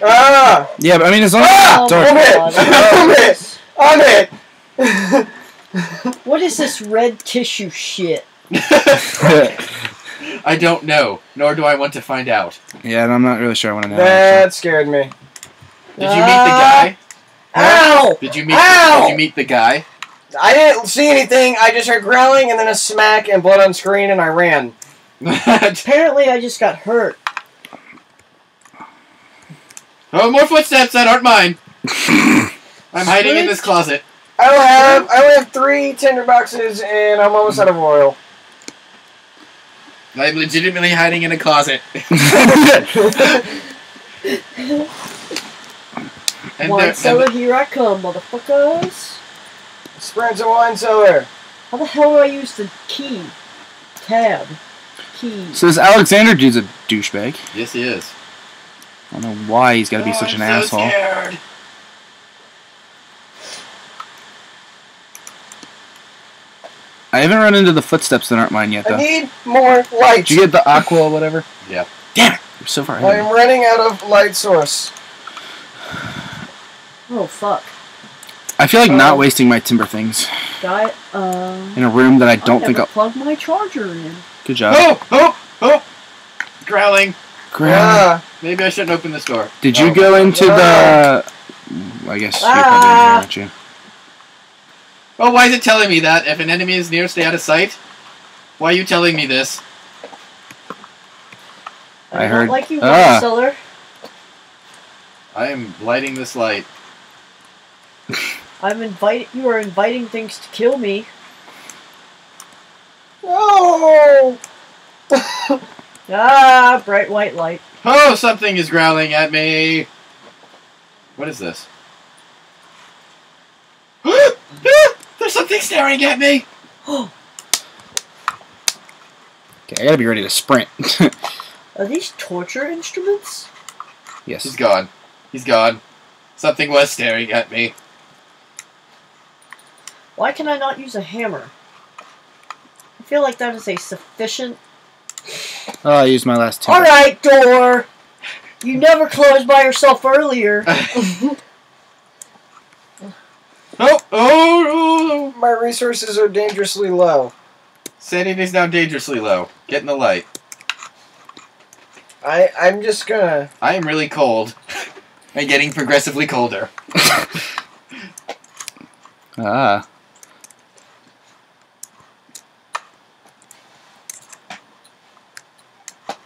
Ah! Yeah, but I mean, as long as ah! it's dark. I'm it! I'm it! I'm it! What is this red tissue shit? I don't know, nor do I want to find out. Yeah, and I'm not really sure I want to know. That actually. Scared me. Did you meet the guy? Ow! Did you meet? Ow! The, did you meet the guy? I didn't see anything. I just heard growling and then a smack and blood on screen, and I ran. Apparently, I just got hurt. Oh, more footsteps that aren't mine. I'm hiding in this closet. I only have I only have three tinder boxes, and I'm almost out of oil. I'm legitimately hiding in a closet. And wine cellar, here I come, motherfuckers! Sprint to wine cellar. How the hell do I use the key? Tab. Key. So this Alexander dude's a douchebag. Yes, he is. I don't know why he's got to be oh, such an I'm so asshole. Scared. I haven't run into the footsteps that aren't mine yet, though. I need more light. Did you get the aqua or whatever? Yeah. Damn it! You're so far ahead. I am running out of light source. Oh, fuck. I feel like um, not wasting my timber things. Got, uh, in a room that I don't I'll think I'll... plug my charger in. Good job. Oh! Oh! Oh! Growling. Growling. Uh, Maybe I shouldn't open this door. Did you oh, go into uh, the... I guess uh, you probably didn't, aren't you? Oh, why is it telling me that? If an enemy is near, stay out of sight? Why are you telling me this? I, I heard... like you, uh, cellar. I am lighting this light. I'm invite. You are inviting things to kill me. Whoa! Ah, bright white light. Oh, something is growling at me. What is this? There's something staring at me. Okay, I gotta be ready to sprint. Are these torture instruments? Yes. He's gone. He's gone. Something was staring at me. Why can I not use a hammer? I feel like that is a sufficient... Oh, I used my last two. Alright, door! You never closed by yourself earlier. oh, oh, oh! My resources are dangerously low. Sanity's now dangerously low. Get in the light. I, I'm just gonna... I am really cold. And getting progressively colder. Ah.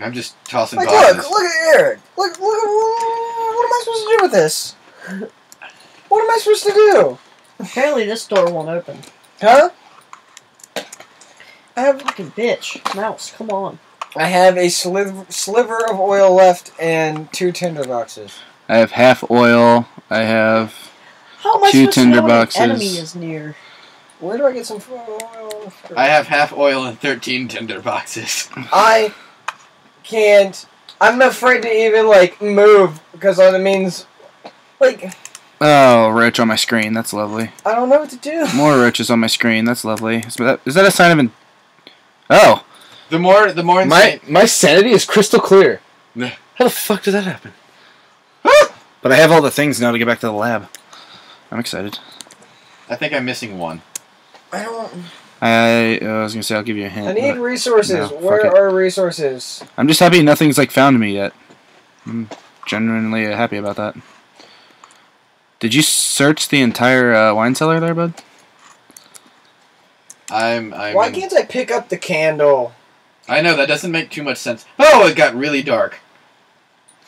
I'm just tossing like, boxes. Look, look at Eric. Look, look, what am I supposed to do with this? What am I supposed to do? Apparently this door won't open. Huh? I have a fucking bitch. Mouse, come on. I have a sliver, sliver of oil left and two tinder boxes. I have half oil. I have How am I two tinder boxes. How much enemy is near? Where do I get some oil? I have half oil and thirteen tinder boxes. I can't. I'm afraid to even like move because that means like. Oh, roach on my screen. That's lovely. I don't know what to do. More roaches on my screen. That's lovely. Is that, is that a sign of an? Oh. The more, the more. Insane. My my sanity is crystal clear. How the fuck did that happen? But I have all the things now to get back to the lab. I'm excited. I think I'm missing one. I don't... I, I was going to say, I'll give you a hint. I need resources. No, Where are resources? I'm just happy nothing's, like, found me yet. I'm genuinely happy about that. Did you search the entire uh, wine cellar there, bud? I'm... I'm Why in... can't I pick up the candle? I know, that doesn't make too much sense. Oh, it got really dark.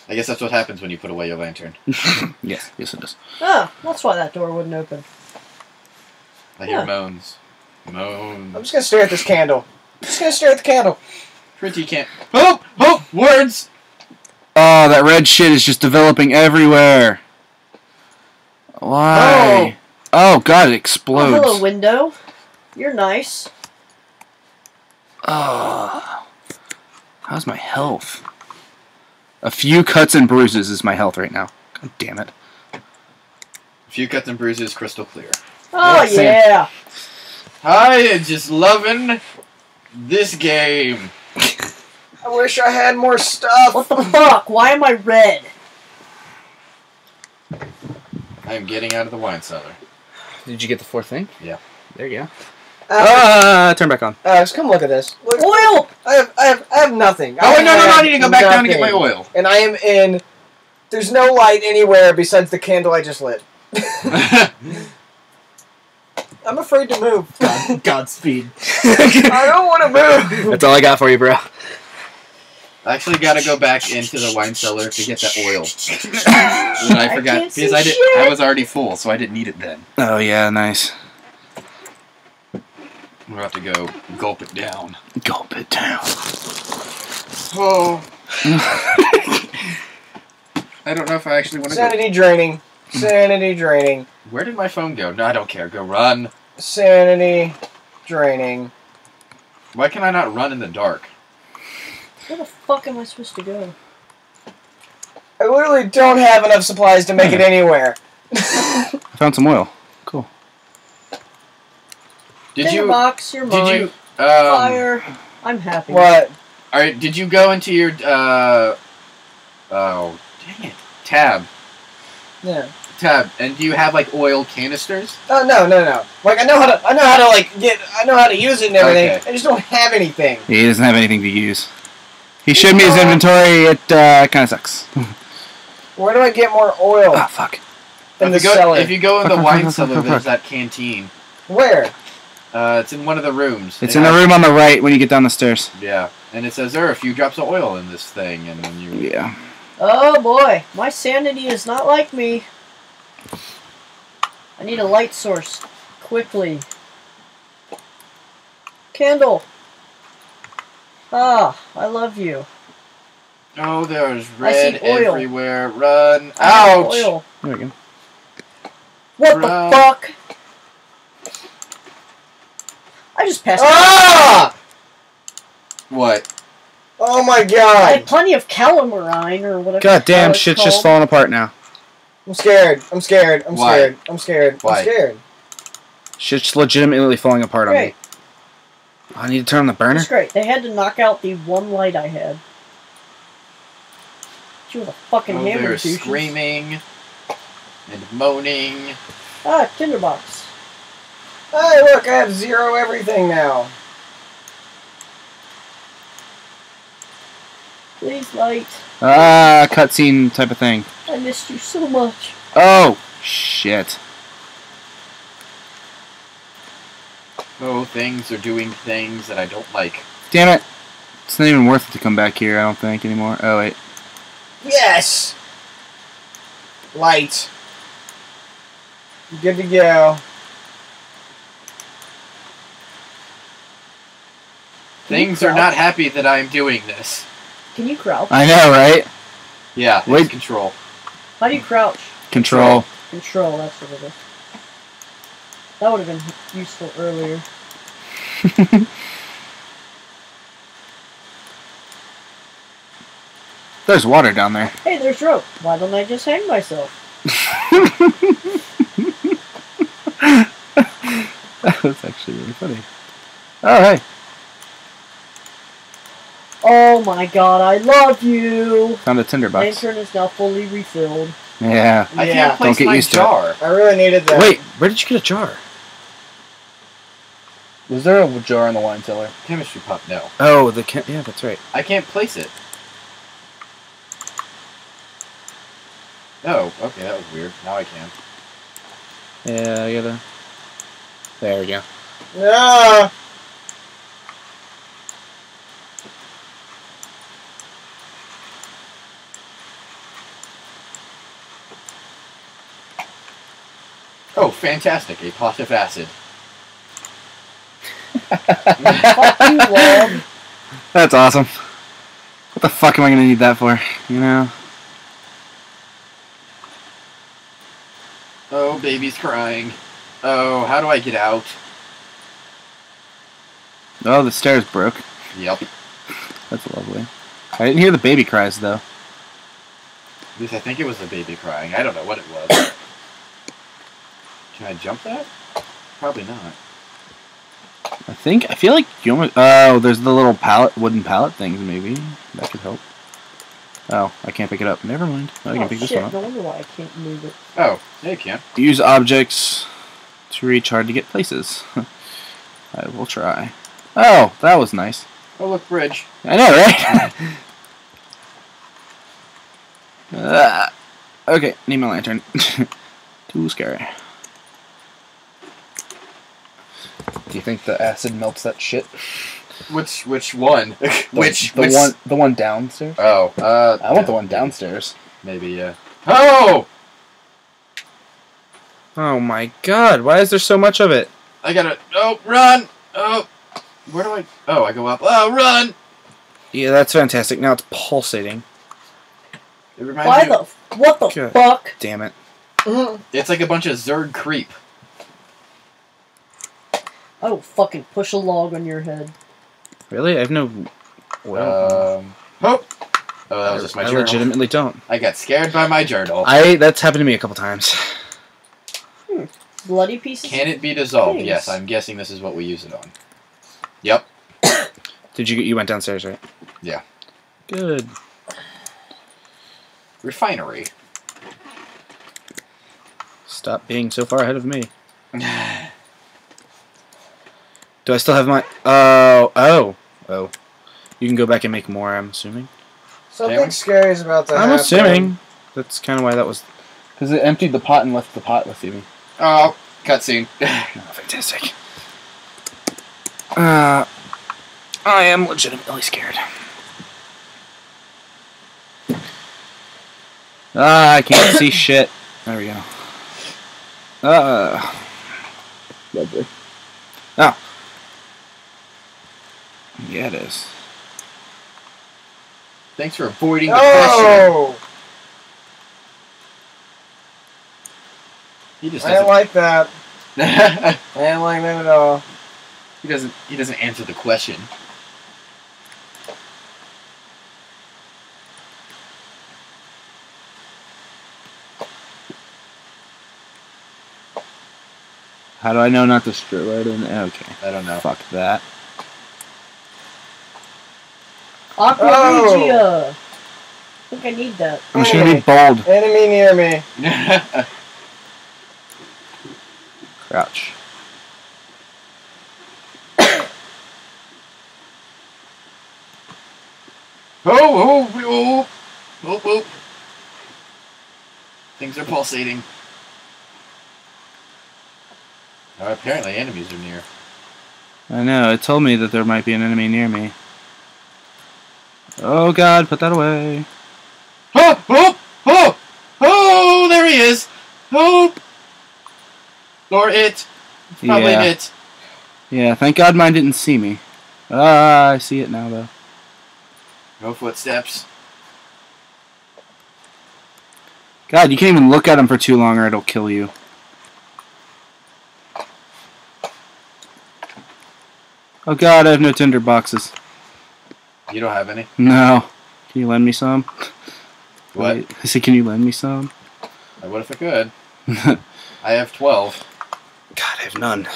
I guess that's what happens when you put away your lantern. Yes, yes it does. Ah, that's why that door wouldn't open. I yeah. hear moans. Moans. I'm just going to stare at this candle. Just gonna stare at the candle. Pretty can't. Oh! Oh! Words! Oh, that red shit is just developing everywhere. Why? Oh, oh God, it explodes. Oh, hello, window. You're nice. Oh. How's my health? A few cuts and bruises is my health right now. God damn it. A few cuts and bruises, crystal clear. Oh, yeah. yeah. I am just loving this game. I wish I had more stuff. What the fuck? Why am I red? I'm getting out of the wine cellar. Did you get the fourth thing? Yeah. There you go. Ah, uh, uh, turn back on. Alex, come look at this. Look. Oil! I have, I have, I have nothing. Oh, I no, no, no! I need to go back nothing. down and get my oil. And I am in. There's no light anywhere besides the candle I just lit. I'm afraid to move. God, Godspeed. I don't want to move. That's all I got for you, bro. I actually got to go back into the wine cellar to get that oil. And I forgot I because I did. Shit. I was already full, so I didn't need it then. Oh yeah, nice. We're about to go gulp it down. Gulp it down. Oh. I don't know if I actually want to. Sanity go. draining. Sanity draining. Where did my phone go? No, I don't care. Go run. Sanity draining. Why can I not run in the dark? Where the fuck am I supposed to go? I literally don't have enough supplies to make it anywhere. I found some oil. Cool. Did you box your mine? Did you um, fire? I'm happy. What? All right. Did you go into your uh? Oh, dang it! Tab. Yeah. Tab. And do you have like oil canisters? Oh no no no! Like I know how to I know how to like get I know how to use it and everything. Okay. I just don't have anything. He doesn't have anything to use. He showed me his inventory. It uh, kind of sucks. Where do I get more oil? Ah, fuck. In the cellar. If you go in the wine cellar, there's that canteen. Where? Uh, it's in one of the rooms. It's in the room on the right when you get down the stairs. Yeah, and it says there are a few drops of oil in this thing, and then you. Yeah. Oh boy, my sanity is not like me. I need a light source quickly. Candle. Ah, I love you. Oh, there's red everywhere. Run. Ouch! Oil. There we go. What Run. the fuck? I just passed ah! out. What? Oh my god. I had plenty of calamurine or whatever. God damn, shit's called. just falling apart now. I'm scared. I'm scared. I'm Why? scared. I'm scared. Why? I'm scared. Shit's legitimately falling apart Great. on me. I need to turn on the burner? That's great. They had to knock out the one light I had. You have a fucking oh, hammer, dude. Screaming and moaning. Ah, tinderbox. Hey, look, I have zero everything now. Please, light. Ah, cutscene type of thing. I missed you so much. Oh, shit. Oh, things are doing things that I don't like. Damn it. It's not even worth it to come back here, I don't think, anymore. Oh, wait. Yes! Light. Good to go. Things are not happy that I'm doing this. Can you crouch? I know, right? Yeah, wait. Control. How do you crouch? Control. Control, that's what it is. That would have been useful earlier. There's water down there. Hey, there's rope. Why don't I just hang myself? That was actually really funny. All right. Oh my god, I love you! Found a tinderbox. Lantern is now fully refilled. Yeah. I yeah. can't place Don't get my used jar. To it. I really needed that. Wait, where did you get a jar? Was there a jar in the wine cellar? Chemistry pop, no. Oh, the chem yeah, that's right. I can't place it. Oh, okay, that was weird. Now I can. Yeah, I gotta... There we go. Yeah! Oh, fantastic. A pot of acid. Fuck you, Rob. That's awesome. What the fuck am I going to need that for? You know? Oh, baby's crying. Oh, how do I get out? Oh, the stairs broke. Yep. That's lovely. I didn't hear the baby cries, though. At least I think it was the baby crying. I don't know what it was. Can I jump that? Probably not. I think... I feel like... you almost, oh, there's the little pallet, wooden pallet things, maybe. That could help. Oh, I can't pick it up. Never mind. I oh, can pick shit. this one up. No wonder why I can't move it. Oh, yeah, you can. Use objects to reach hard to get places. I will try. Oh, that was nice. Oh, look, bridge. I know, right? uh, okay, need my lantern. Too scary. Do you think the acid melts that shit? Which which one? The, which the which... one the one downstairs? Oh, uh, I want yeah, the one downstairs. Maybe yeah. Oh! Oh my God! Why is there so much of it? I gotta. Oh, run! Oh, where do I? Oh, I go up. Oh, run! Yeah, that's fantastic. Now it's pulsating. It reminds Why me the of... what the God fuck? Damn it! Mm. It's like a bunch of Zerg creep. I will fucking push a log on your head. Really? I have no... Well... Um, oh! Oh, that was just my I journal. I legitimately don't. I got scared by my journal. I... That's happened to me a couple times. Hmm. Bloody pieces? Can it be dissolved? Things. Yes, I'm guessing this is what we use it on. Yep. Did you... You went downstairs, right? Yeah. Good. Refinery. Stop being so far ahead of me. Do I still have my... Oh, oh, oh. You can go back and make more, I'm assuming. Something scary is about to I'm happen. assuming. That's kind of why that was... Because it emptied the pot and left the pot with you. Oh, cutscene. Oh, fantastic. Uh, I am legitimately scared. Ah, I can't see shit. There we go. Uh, lovely. Oh. Yeah, it is. Thanks for avoiding the oh! pressure. He just I didn't like that. I didn't like that at all. He doesn't. He doesn't answer the question. How do I know not to strip right in? Okay. I don't know. Fuck that. Aqua oh. I think I need that. I'm sure you need bald. Enemy near me. Crouch. oh, oh, oh, oh, oh. Things are pulsating. Oh, apparently enemies are near. I know, it told me that there might be an enemy near me. Oh God, put that away. Oh, oh, oh, oh, there he is. Oh, or it. Probably yeah. it. Yeah, thank God mine didn't see me. Ah, I see it now, though. No footsteps. God, you can't even look at him for too long or it'll kill you. Oh God, I have no tinder boxes. You don't have any? No. Can you lend me some? What? Wait, I said, can you lend me some? I would if I could. I have twelve. God, I have none.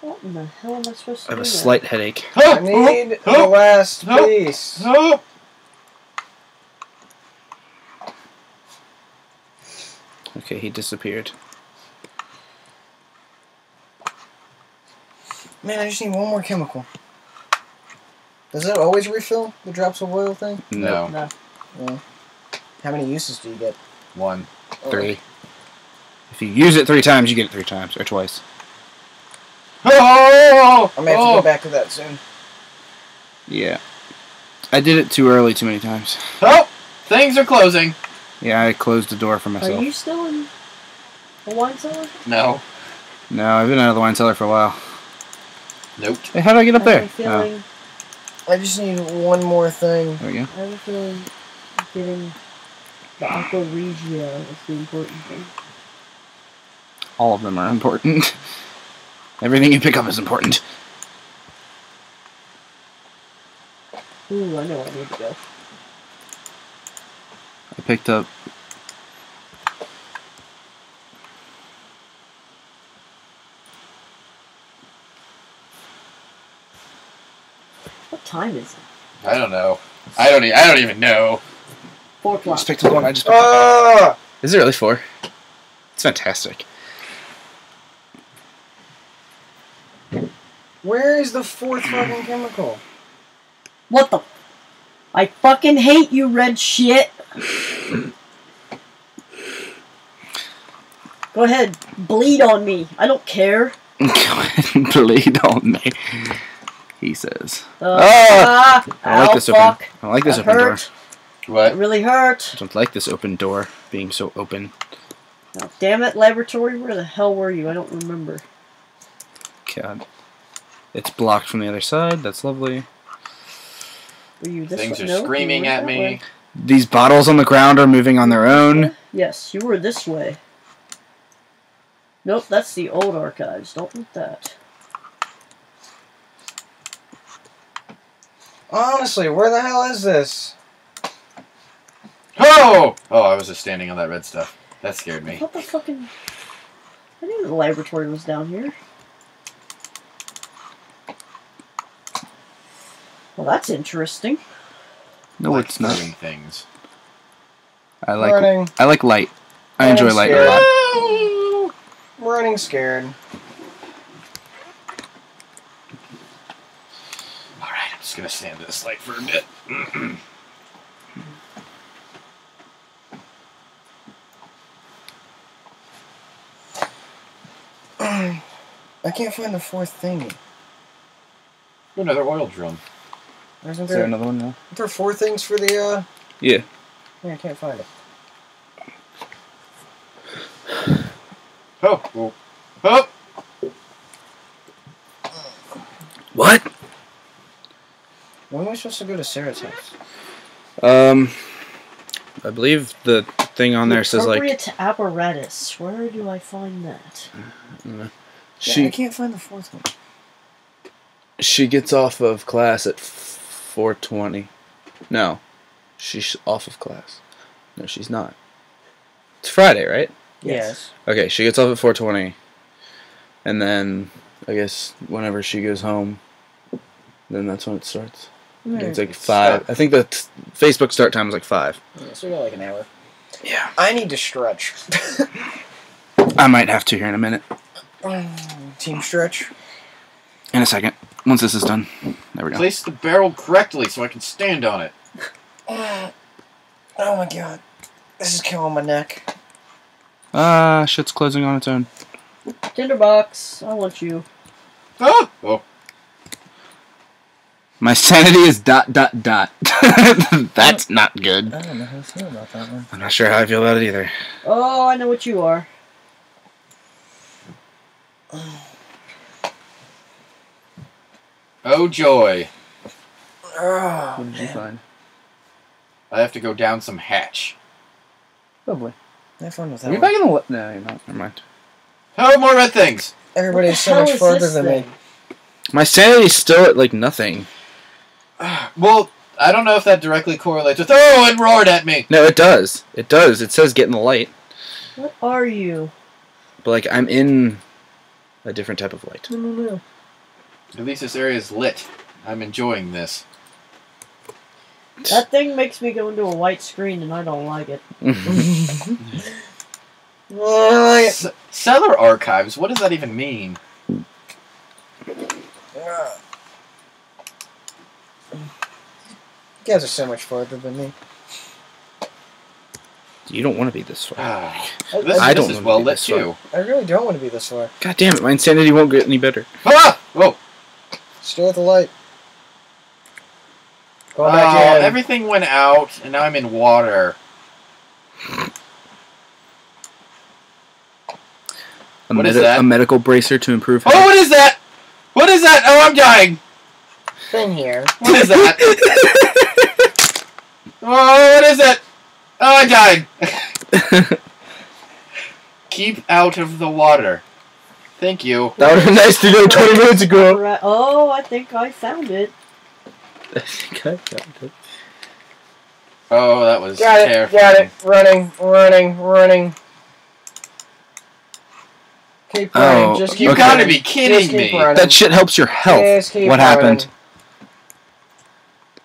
What in the hell am I supposed to do? I have a do slight that? headache. I need oh, oh, the last oh, piece. Oh. Okay, he disappeared. Man, I just need one more chemical. Does it always refill the drops of oil thing? No. No. Yeah. How many uses do you get? One. Oh. Three. If you use it three times, you get it three times. Or twice. Oh! I may have oh. to go back to that soon. Yeah. I did it too early too many times. Oh! Things are closing. Yeah, I closed the door for myself. Are you still in the wine cellar? No. No, I've been out of the wine cellar for a while. Nope. Hey, how do I get up there? I have a feeling, oh. I just need one more thing. There we go. I have a feeling getting the Aqua Regia is the important thing. All of them are important. Everything you pick up is important. Ooh, I know where I need to go. I picked up... What time is it? I don't know. I don't, e I don't even know. Four o'clock. I just picked up one. I just picked ah! up Is it really four? It's fantastic. Where is the fourth fucking chemical? What the? I fucking hate you, red shit. Go ahead, bleed on me. I don't care. Go ahead and bleed on me. He says. Uh, ah! I don't like this fuck. open. I don't like this that open hurt. door. What? It really hurt. I don't like this open door being so open. Oh, damn it, laboratory! Where the hell were you? I don't remember. God, it's blocked from the other side. That's lovely. Were you this Things way? are no, screaming you were at me. Way. These bottles on the ground are moving on their own. Yes, you were this way. Nope, that's the old archives. Don't want that. Honestly, where the hell is this? Oh! Oh, I was just standing on that red stuff. That scared me. What the fucking... I knew the laboratory was down here. Well, that's interesting. No, like it's not. Things. I like. Running. I like light. I running enjoy light scared. a lot. I'm running scared. All right, I'm just gonna stand at this light for a bit. I can't find the fourth thing. Another oil drum. Isn't there, Is there another one now? Aren't there four things for the, uh... Yeah. Yeah, I can't find it. Oh! Oh! Oh. What? When am I supposed to go to Sarah's house? Um... I believe the thing on there the says, like... Appropriate apparatus. Where do I find that? I don't know. She... Yeah, I can't find the fourth one. She gets off of class at... four twenty. No. She's off of class. No, she's not. It's Friday, right? Yes. Okay, she gets off at four twenty. And then, I guess, whenever she goes home, then that's when it starts. Mm. It's like five. I think the Facebook start time is like five. Yeah, so we got like an hour. Yeah. I need to stretch. I might have to here in a minute. Team stretch. In a second. Once this is done, there we go. Place the barrel correctly so I can stand on it. Oh my god. This is killing my neck. Ah, uh, shit's closing on its own. Tinderbox, I want you. Ah! Oh. My sanity is dot dot dot. That's not good. I don't know how I feel about that one. I'm not sure how I feel about it either. Oh, I know what you are. Oh joy! Oh, what did you find? I have to go down some hatch. Lovely. Have fun with that. Are you back in the? No, you're not. Never mind. How more red things? Everybody's so much farther than me. My sanity's still at like nothing. Uh, well, I don't know if that directly correlates with. Oh, it roared at me. No, it does. It does. It says get in the light. What are you? But like, I'm in a different type of light. No, no, no. At least this area is lit. I'm enjoying this. That thing makes me go into a white screen and I don't like it. S cellar archives? What does that even mean? Uh, you guys are so much farther than me. You don't want to be this far. Ah, this, I don't want to well be lit this too. far. I really don't want to be this far. God damn it, my insanity won't get any better. Ah! Whoa! Stay at the light. Go uh, back in. Everything went out, and now I'm in water. A, what is that? A medical bracer to improve health. Oh, what is that? What is that? Oh, I'm dying. It's in here. What is that? Oh, what is that? Oh, I died. Keep out of the water. Thank you. That would have been nice to know twenty minutes ago. Right. Oh, I think I found it. I think I found it. Oh, that was got it, terrifying. Got it. Running, running, running. Keep running. Oh, just keep okay. You gotta be kidding me. Running. That shit helps your health. Just keep what running. happened?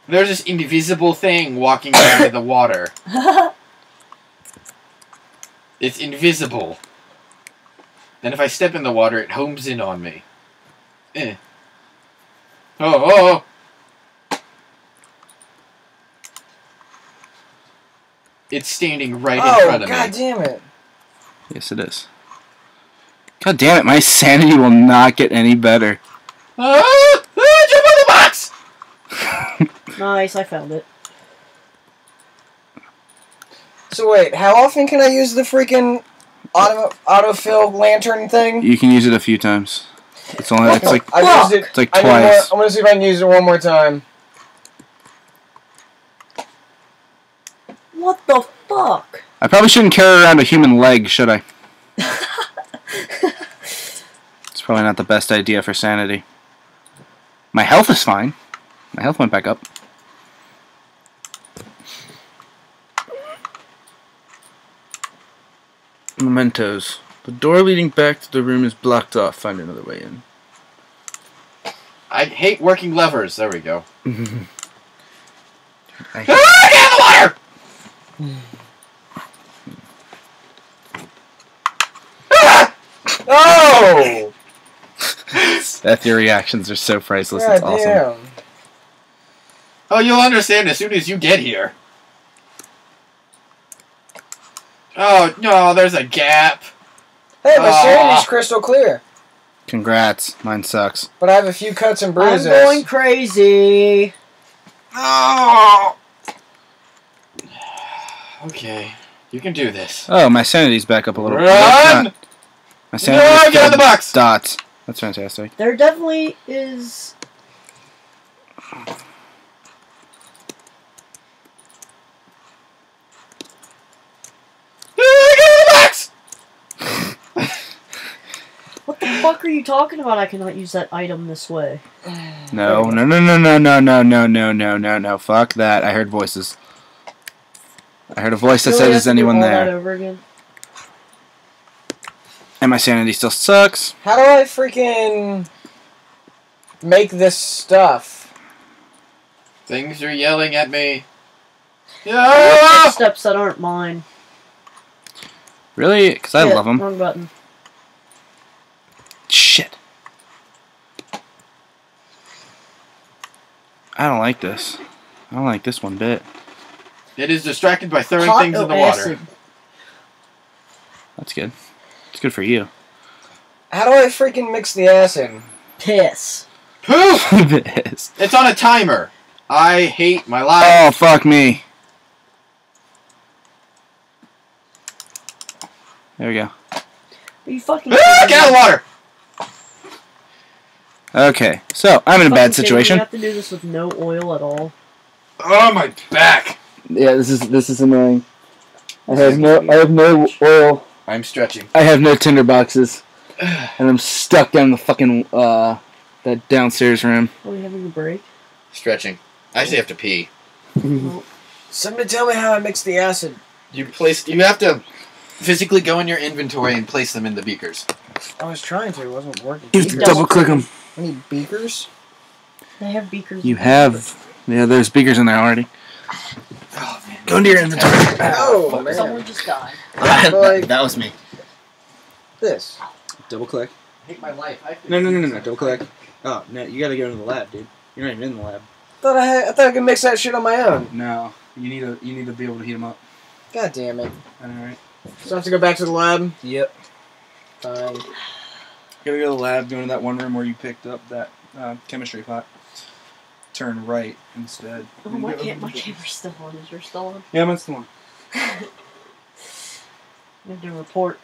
There's this indivisible thing walking down to the water. It's invisible. Then if I step in the water, it homes in on me. Eh. Oh, oh, oh. It's standing right oh, in front of God me. Oh, God damn it. Yes, it is. God damn it, my sanity will not get any better. Oh, oh, jump on the box! Nice, I found it. So wait, how often can I use the freaking... Auto autofill lantern thing? You can use it a few times. It's only it's like, I've used it, it's like twice. I know, I'm gonna see if I can use it one more time. What the fuck? I probably shouldn't carry around a human leg, should I? It's probably not the best idea for sanity. My health is fine. My health went back up. Mementos. The door leading back to the room is blocked off. Find another way in. I hate working levers. There we go. I ah, get out of the water! Ah! Oh! Seth, your reactions are so priceless. God, it's awesome. Damn. Oh, you'll understand as soon as you get here. Oh, no, there's a gap. Hey, my uh, sanity's crystal clear. Congrats. Mine sucks. But I have a few cuts and bruises. I'm going crazy. Oh. Okay. You can do this. Oh, my sanity's back up a little. Run! Not, my sanity's no, get out of the box! Dots. That's fantastic. There definitely is... What the fuck are you talking about? I cannot use that item this way. No, no, no, no, no, no, no, no, no, no, no, no. Fuck that. I heard voices. I heard a voice that said, is anyone there? That over again. And my sanity still sucks. How do I freaking make this stuff? Things are yelling at me. Yeah! Steps that aren't mine. Really? Because I love them. Wrong button. Shit. I don't like this. I don't like this one bit. It is distracted by throwing Hot things in the acid. water. That's good. It's good for you. How do I freaking mix the acid? Piss. Poof! Piss. It's on a timer. I hate my life. Oh, fuck me. There we go. Are you fucking ah, get out of the water! Okay, so I'm in a bad situation. You have to do this with no oil at all. Oh my back! Yeah, this is this is annoying. I have no I have no oil. I'm stretching. I have no tinder boxes, and I'm stuck down the fucking uh that downstairs room. Are we having a break? Stretching. I actually have to pee. Well, somebody tell me how I mix the acid. You place. You have to physically go in your inventory and place them in the beakers. I was trying to. It wasn't working. You have to double click them. I need beakers? They have beakers. You have. Yeah, there's beakers in there already. Oh, man. Go into your inventory. Oh, oh man. Someone just died. Like that was me. This. Double click. I hate my life. I no, no, no, no, no. Double click. Oh, no. You gotta go into the lab, dude. You're not even in the lab. Thought I, had, I thought I could mix that shit on my own. No. You need to, you need to be able to heat them up. God damn it. Alright. So I have to go back to the lab? Yep. Fine. Gotta go to the lab, go into that one room where you picked up that uh, chemistry pot. Turn right instead. Oh, why can't my camera's still on? Is yours still on? Yeah, mine's still on. I have to report.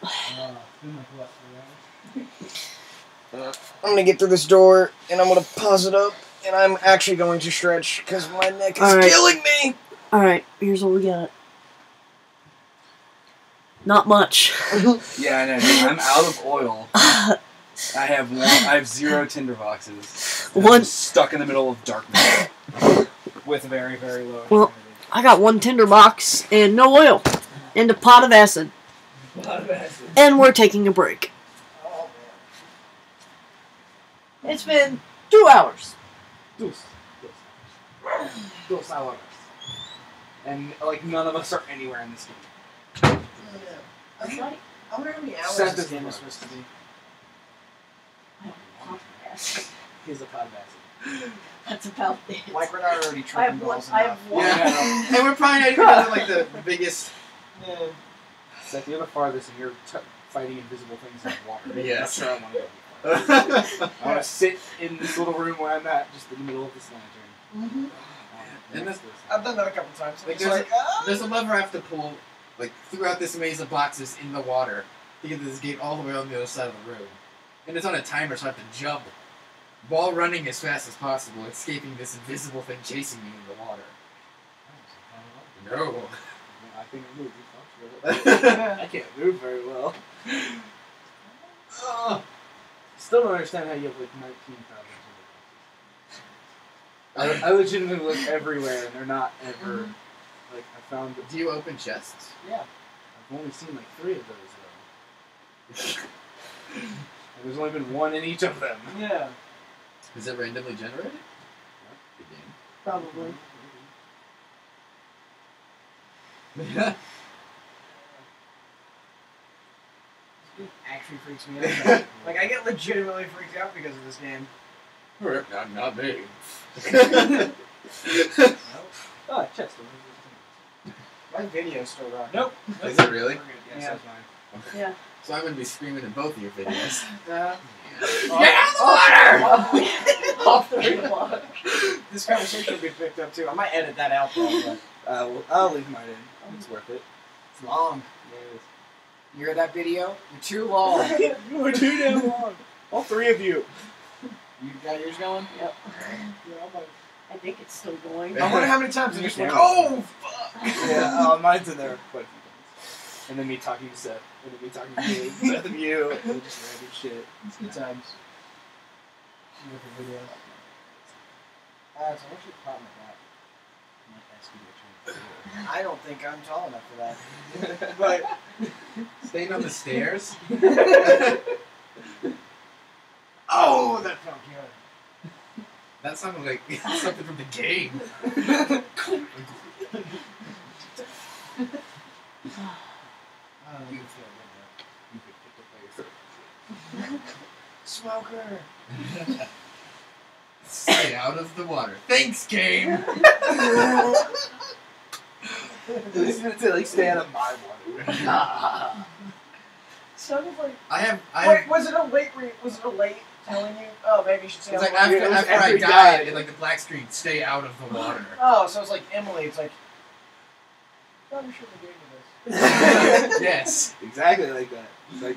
I'm gonna get through this door, and I'm gonna pause it up, and I'm actually going to stretch, because my neck is All right. killing me! Alright, here's what we got. Not much. Yeah, I know, dude. I'm out of oil. I have one, I have zero tinder boxes. One stuck in the middle of darkness. With very, very low well, energy. I got one tinder box, and no oil. And a pot of acid. A pot of acid. And we're taking a break. It's been two hours. Two, two, two hours. And, like, none of us are anywhere in this game. I don't know. Like, I wonder how many hours Seth this game was supposed to be. He's a pod of acid. That's about it. Like, we're not already tripping balls I have one. Yeah, I know. And we're probably not even like, the biggest... Yeah. Seth, you're the farthest, and you're t fighting invisible things in the water. Yeah, that's where I want to go. I want to sit in this little room where I'm at, just in the middle of this lantern. Mm-hmm. Oh, and this, I've done that a couple times. Like, there's, like a, there's a lever I have to pull, like throughout this maze of boxes in the water to get to this gate all the way on the other side of the room. And it's on a timer, so I have to jump while running as fast as possible, escaping this invisible thing chasing me in the water. No, I think I can't move very well. Oh. Still don't understand how you have like nineteen thousand. I, I legitimately look everywhere and they're not ever like I found. The, do you open chests? Yeah, I've only seen like three of those though. And there's only been one in each of them. Yeah. Is it randomly generated? Yeah. Good game. Probably. Yeah. Actually freaks me out. Like, I get legitimately freaked out because of this game. Not, not me. Nope. Oh, chest. My video's still rocking. Nope. Is it really? Yeah, that's mine. Yeah. So I'm going to be screaming in both of your videos. Uh, yeah. Get out of the water! All three blocks. This conversation will be picked up, too. I might edit that out, though, but uh, I'll leave mine in. It's worth it. It's long. Yeah, it is. You heard that video? You're too long. You are too damn long. All three of you. You got yours going? Yep. Yeah, I think it's still going. I wonder how many times I just went, oh, fuck. Yeah, uh, mine's in there quite a few times. And then me talking to Seth. And then me talking to you. Seth and you. And then just random shit. It's good times. You look at video. Uh, so what's your problem with that? I'm not asking you. I don't think I'm tall enough for that. But staying on the stairs. Oh, that felt good. That sounded like something from the game. Smoker. Stay out of the water. Thanks, game. It's gonna say like stay out of my water. Nah. Sounded like I have. I wait, have, was it a late? Re was it a late telling you? Oh, maybe you should stay. It's out like after, it after I died, in like the black screen, stay out of the water. Oh, so it's like Emily. It's like. Probably shouldn't have given you this. Yes, exactly like that. It's like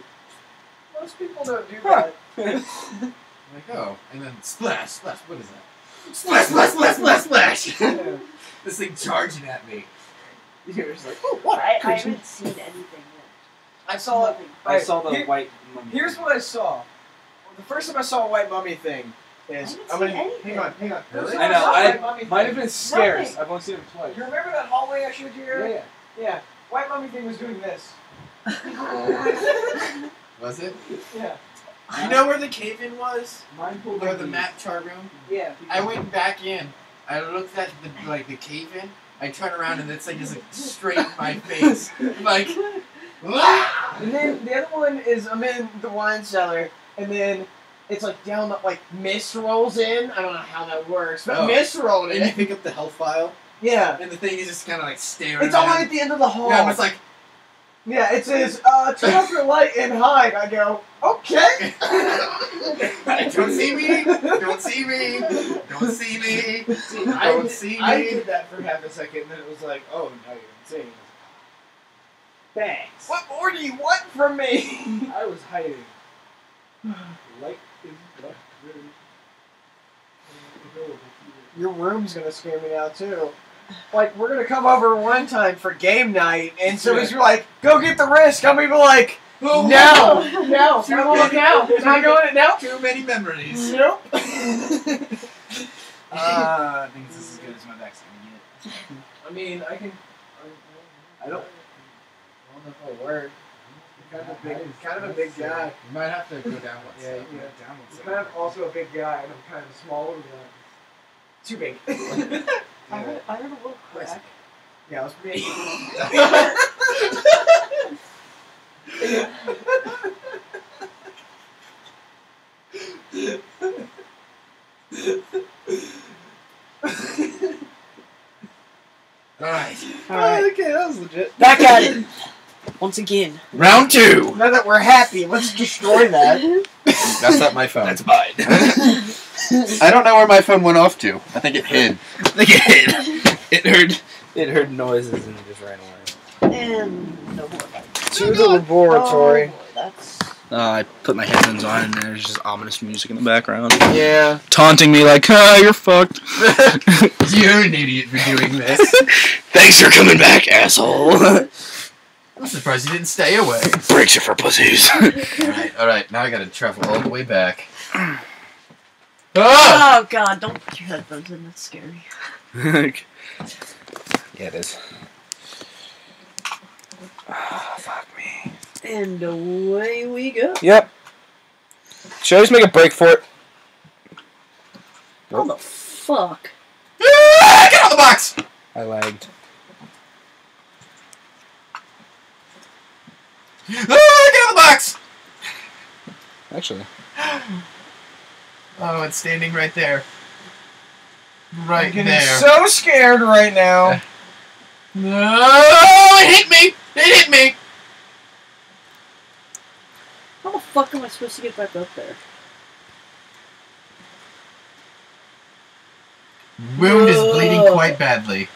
most people don't do that. Huh. Like oh, and then splash, splash. What is that? Splash, splash, splash, splash, splash. Yeah. This thing charging at me. You're just like, oh, what? I, I haven't seen anything yet. I saw nothing. I saw the Here, white mummy. Here's what I saw. Well, the first time I saw a white mummy thing is... I haven't seen anything. Hang on, hang on. Really? I know. I, I might have been scarce. Nothing. I've only seen it twice. You remember that hallway I showed you earlier? Yeah, yeah. Yeah. White mummy thing was doing this. Was it? Yeah. You know where the cave-in was? Mine pulled Where the map chart room? Yeah. I went back in. I looked at the like the cave-in. I turn around and it's like just like straight in my face. Like, ah! And then the other one is I'm in the wine cellar, and then it's like down the like mist rolls in. I don't know how that works, but oh. mist rolled in. And you pick up the health file. Yeah. And the thing is just kind of like staring. It's only at the end of the hall. Yeah, it's like. Yeah, it says, uh, turn off your light and hide. I go, okay. Don't see me. Don't see me. Don't see me. Don't I did, see me. I did that for half a second, and then it was like, oh, now you don't see me. Thanks. What more do you want from me? I was hiding. Light is not really available to you. Your room's gonna scare me now too. Like, we're gonna come over one time for game night, and so yeah. he's like, "Go get the risk." I'm even like, "No, no, no, I won't now. Can I go in it now?" Too many memories. Nope. uh, I think this is as good as my back's gonna get. I mean, I can. I don't. I don't know if I'll work. Kind of a big, kind of a big guy. You might have to go down one step. Yeah, yeah. Down one step. I'm kind of also a big guy, and I'm kind of small. Too big. yeah. I heard, I heard a little crack. Yeah, I was big. All right. All right. Okay, that was legit. Back at it. Once again. Round two. Now that we're happy, let's destroy that. That's not my phone. That's mine. I don't know where my phone went off to. I think it hid. I think it hid. It heard it heard noises and it just ran away. And no more. To the laboratory. Oh, that's... Uh, I put my headphones on and there's just ominous music in the background. Yeah. Taunting me like, ah, you're fucked. You're an idiot for doing this. Thanks for coming back, asshole. I'm surprised you didn't stay away. Breaks you for pussies. Alright, alright, now I gotta travel all the way back. Ah! Oh god, don't put your headphones in, that's scary. Yeah, it is. Oh, fuck me. And away we go. Yep. Should I just make a break for it? What oh, the fuck? Ah, get out of the box! I lagged. Ah, get out of the box! Actually. Oh, it's standing right there. Right I'm getting there. So scared right now. No! Oh, it hit me! It hit me! How the fuck am I supposed to get back up there? Wound Whoa. Is bleeding quite badly.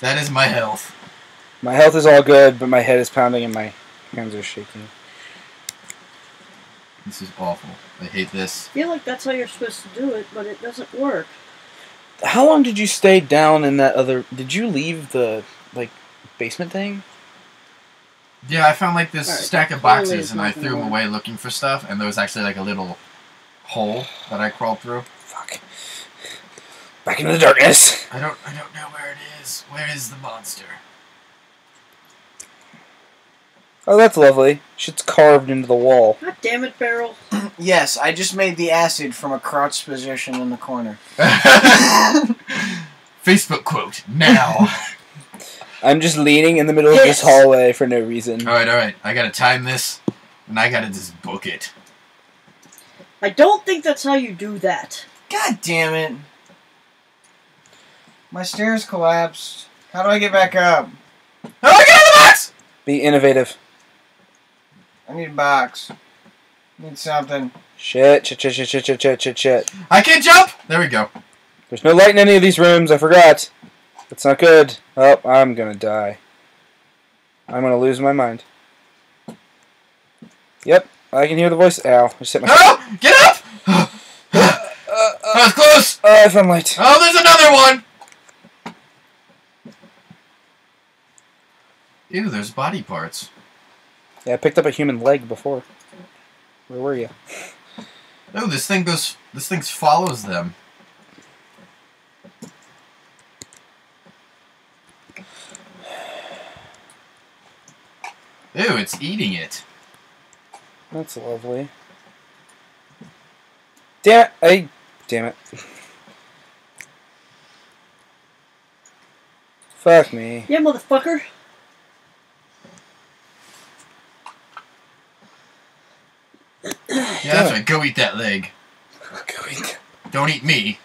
That is my health. My health is all good, but my head is pounding and my hands are shaking. This is awful. I hate this. I feel like that's how you're supposed to do it, but it doesn't work. How long did you stay down in that other... Did you leave the, like, basement thing? Yeah, I found, like, this right, stack of boxes, and I threw them away looking for stuff, and there was actually, like, a little hole that I crawled through. Fuck. Back into the darkness. I don't, I don't know where it is. Where is the monster? Oh, that's lovely. Shit's carved into the wall. God damn it, Beryl. Yes, I just made the acid from a crouched position in the corner. Facebook quote, now. I'm just leaning in the middle yes. of this hallway for no reason. Alright, alright. I gotta time this, and I gotta just book it. I don't think that's how you do that. God damn it. My stairs collapsed. How do I get back up? How do I get out of the box? Be innovative. I need a box. I need something. Shit, shit, shit, shit, shit, shit, shit, shit, shit. I can't jump! There we go. There's no light in any of these rooms. I forgot. That's not good. Oh, I'm gonna die. I'm gonna lose my mind. Yep, I can hear the voice. Ow. Just hit my oh, get up! uh, uh, uh, that was close! Oh, I found light. Oh, there's another one! Ew, there's body parts. Yeah, I picked up a human leg before. Where were you? No, this thing goes. This thing follows them. Ew, it's eating it. That's lovely. Damn it! I. Damn it. Fuck me. Yeah, motherfucker. Yeah, that's right. Go eat that leg. Go eat that. Don't eat me.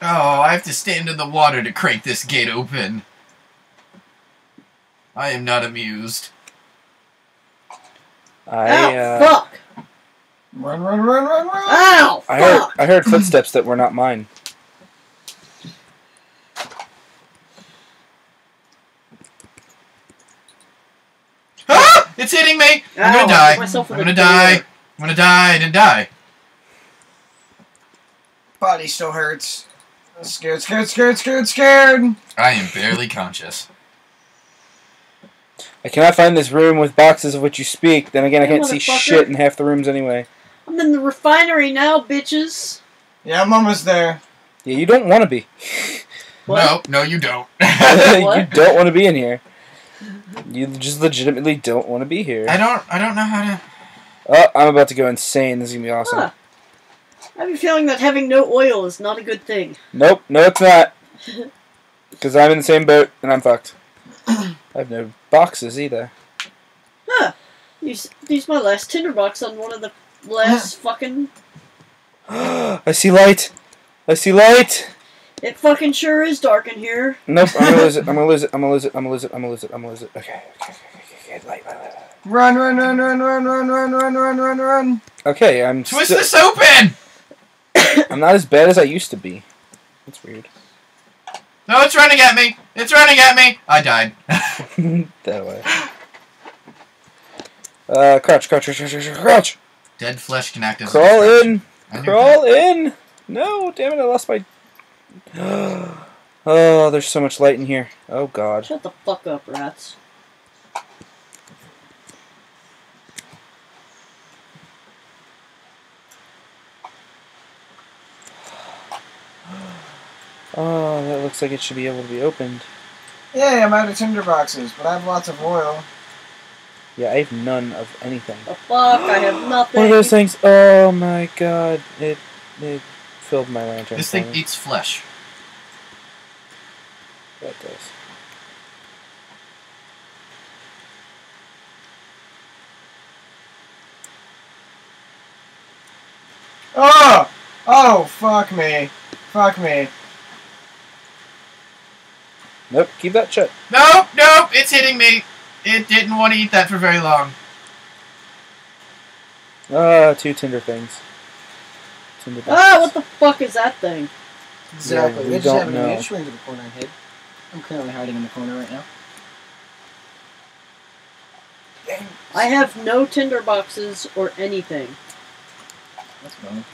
Oh, I have to stand in the water to crank this gate open. I am not amused. I, Ow, uh... fuck! Run, run, run, run, run! Ow, I fuck! Heard, I heard footsteps that were not mine. It's hitting me! Ow, I'm gonna die. I'm gonna die. I'm gonna die. I didn't die. Body still hurts. I'm scared, scared, scared, scared, scared. I am barely conscious. I cannot find this room with boxes of which you speak. Then again, hey, I can't see shit in half the rooms anyway. I'm in the refinery now, bitches. Yeah, I'm almost there. Yeah, you don't want to be. What? No, no, you don't. You don't want to be in here. You just legitimately don't want to be here. I don't. I don't know how to. Oh, I'm about to go insane. This is gonna be awesome. Huh. I have a feeling that having no oil is not a good thing. Nope. No, it's not. Because I'm in the same boat and I'm fucked. I have no boxes either. Huh. Use, use my last tinderbox on one of the last fucking... I see light. I see light. It fucking sure is dark in here. Nope. I'm gonna lose it. I'm gonna lose it. I'm gonna lose it. I'm gonna lose it. I'm gonna lose it. I'm gonna lose it. Okay. Okay. Okay. Okay. Light. Light. Light. Run. Run. Run. Run. Run. Run. Run. Run. Run. Run. Run. Okay. I'm. Twist this open. I'm not as bad as I used to be. That's weird. No, it's running at me. It's running at me. I died. That way. Uh, crouch, crouch, crouch, crouch, crouch. Dead flesh can act as. Crawl in. Crawl in. No, damn it! I lost my. Oh, there's so much light in here. Oh God. Shut the fuck up, rats. Oh, that looks like it should be able to be opened. Yeah, I'm out of tinder boxes, but I have lots of oil. Yeah, I have none of anything. The fuck, I have nothing. One of those things. Oh my God, it it filled my lantern. This thing eats flesh. That does. Oh! Oh, fuck me! Fuck me! Nope, keep that shut. Nope, nope, it's hitting me. It didn't want to eat that for very long. Ah, uh, two tinder things. Tinder boxes. Ah, what the fuck is that thing? Exactly. Yeah, we they just haven't managed to swing to the corner and hid. I'm currently hiding in the corner right now. I have no tinder boxes or anything. That's wrong.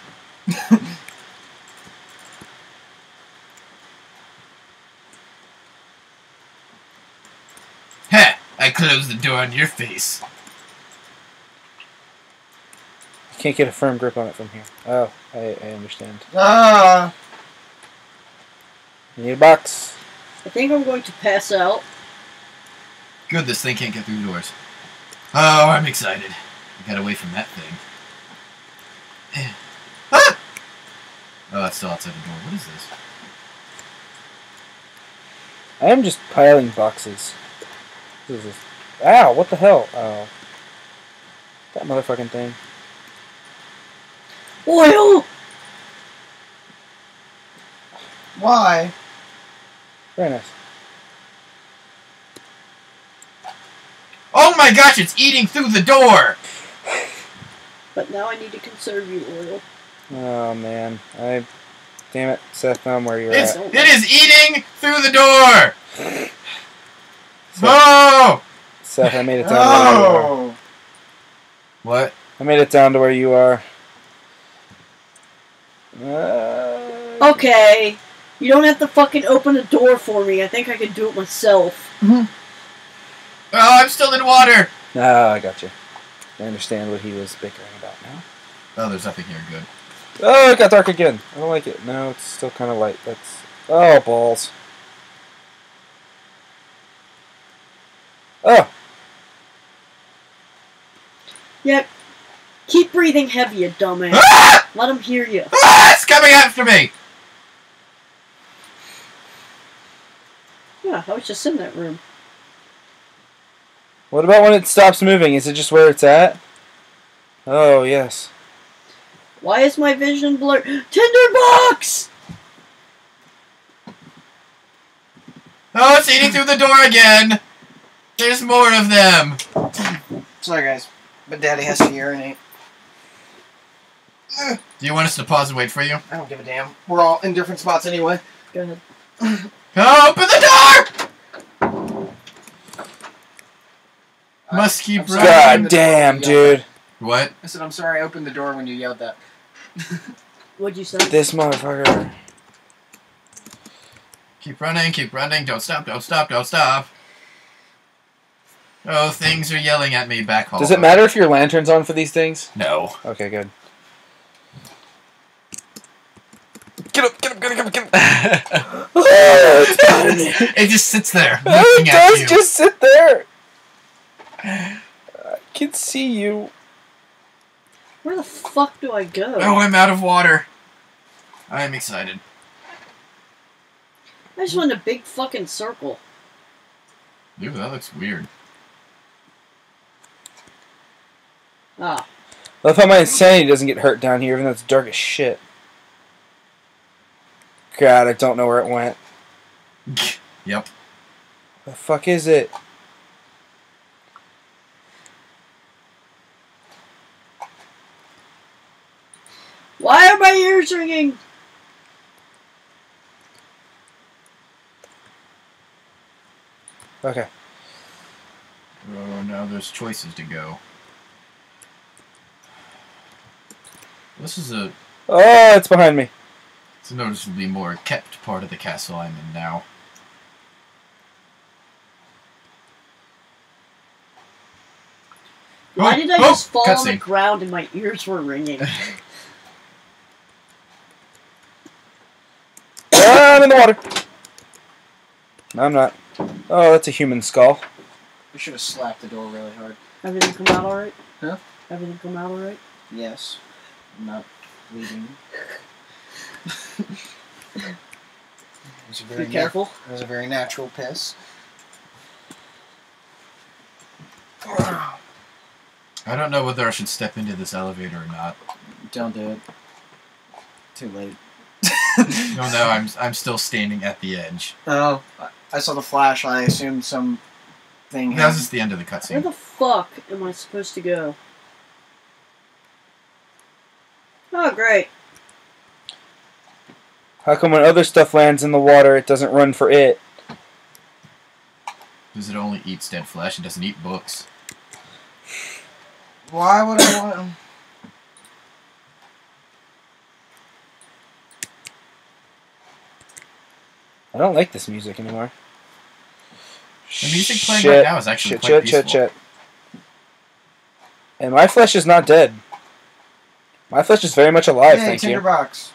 I closed the door on your face. You can't get a firm grip on it from here. Oh, I, I understand. Ah! You need a box. I think I'm going to pass out. Good, this thing can't get through the doors. Oh, I'm excited. I got away from that thing. Ah! Oh, it's still outside the door. What is this? I am just piling boxes. What is this? Ow, what the hell? Oh. That motherfucking thing. Oil! Why? Very nice. Oh my gosh, it's eating through the door! But now I need to conserve you, oil. Oh man. I. Damn it, Seth, I'm where you're it's, at. It is eating through the door! No! Seth, I made it down no. to where you are. What? I made it down to where you are. Uh, okay. You don't have to fucking open a door for me. I think I can do it myself. Mm-hmm. Oh, I'm still in water! Ah, oh, I got you. I understand what he was bickering about now. Oh, there's nothing here good. Oh, it got dark again. I don't like it. No, it's still kind of light. That's... Oh, balls. Oh. Yep. Yeah. Keep breathing heavy, you dumbass. Ah! Let him hear you. Ah, it's coming after me. Yeah, I was just in that room. What about when it stops moving? Is it just where it's at? Oh, yes. Why is my vision blurred? Tinderbox! Oh, it's eating through the door again. There's more of them! Sorry guys, but Daddy has to urinate. Do you want us to pause and wait for you? I don't give a damn. We're all in different spots anyway. Go ahead. Open the door! Must keep running. God damn, dude. What? I said, I'm sorry I opened the door when you yelled that. What'd you say? This motherfucker. Keep running, keep running. Don't stop, don't stop, don't stop. Oh, things are yelling at me back home. Does it matter if your lantern's on for these things? No. Okay, good. Get up, get up, get up, get up, get up. It just sits there. It does at you. Just sit there. I can see you. Where the fuck do I go? Oh, I'm out of water. I'm excited. I just want a big fucking circle. Dude, that looks weird. Ah. I love how my insanity doesn't get hurt down here, even though it's dark as shit. God, I don't know where it went. Yep. The fuck is it? Why are my ears ringing? Okay. Oh, now there's choices to go. This is a... Oh, it's behind me. It's a noticeably more kept part of the castle I'm in now. Why oh, did I oh, just fall on the ground and my ears were ringing? I'm in the water. No, I'm not. Oh, that's a human skull. You should have slapped the door really hard. Everything come out alright? Huh? Everything come out alright? Yes. I'm not bleeding. was very Be careful. It was a very natural piss. I don't know whether I should step into this elevator or not. Don't do it. Too late. No, no, I'm I'm still standing at the edge. Oh, I saw the flash. I assumed something. That was just the end of the cutscene. Where the fuck am I supposed to go? Oh, great. How come when other stuff lands in the water, it doesn't run for it? Because it only eats dead flesh. It doesn't eat books. Why would I want them? I don't like this music anymore. The music playing shit. Right now is actually shit, quite shit, peaceful. Shit, shit. And my flesh is not dead. My flesh is very much alive, hey, thank you. Box.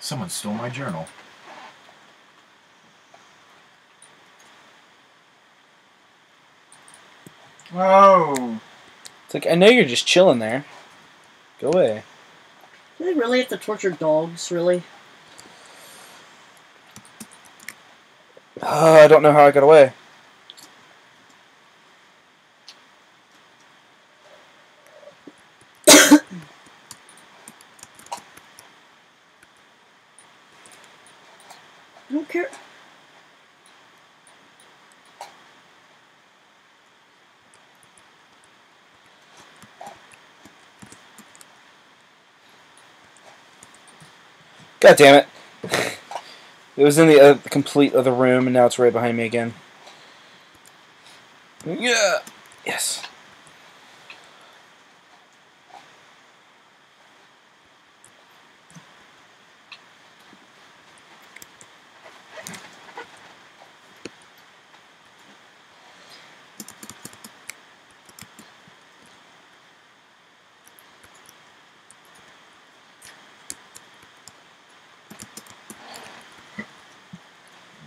Someone stole my journal. Whoa! It's like, I know you're just chilling there. Go away. Do they really have to torture dogs, really? Uh, I don't know how I got away. I don't care. God damn it. It was in the other, complete other room, and now it's right behind me again. Yeah. Yes.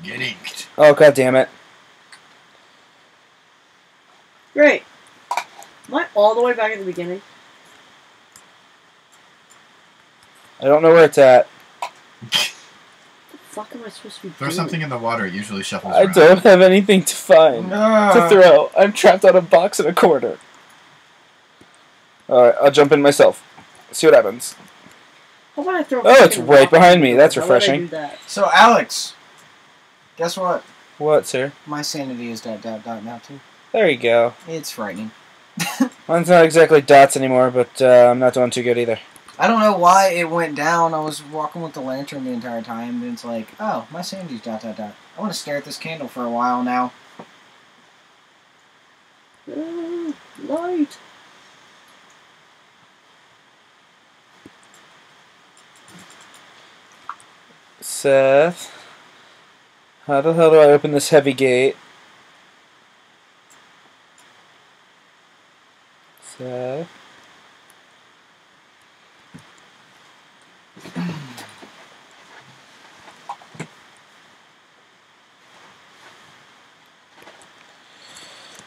Get inked. Oh, god damn it. Great. Am I all the way back at the beginning? I don't know where it's at. What the fuck am I supposed to be doing? Throw something in the water, it usually shuffles around. I don't have anything to find. No. To throw. I'm trapped on a box and a quarter. Alright, I'll jump in myself. See what happens. How about I throw oh, it's right behind me. That's refreshing. Do that? So, Alex... Guess what? What, sir? My sanity is dot dot dot now, too. There you go. It's frightening. Mine's not exactly dots anymore, but uh, I'm not doing too good either. I don't know why it went down. I was walking with the lantern the entire time, and it's like, oh, my sanity's dot dot dot. I want to stare at this candle for a while now. Uh, light. Seth, how the hell do I open this heavy gate? Seth.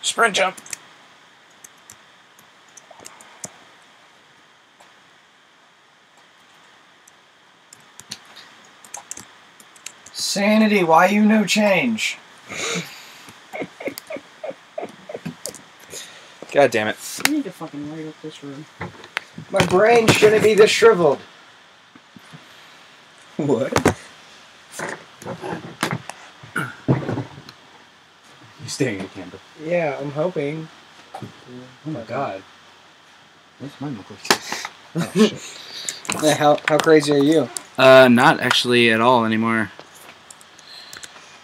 Sprint jump. Sanity, why you no change? God damn it. I need to fucking light up this room. My brain shouldn't be this shriveled. What? You're staring at a candle. Yeah, I'm hoping. Oh my god. What's my knuckles? Oh shit. Yeah, how, how crazy are you? Uh, not actually at all anymore.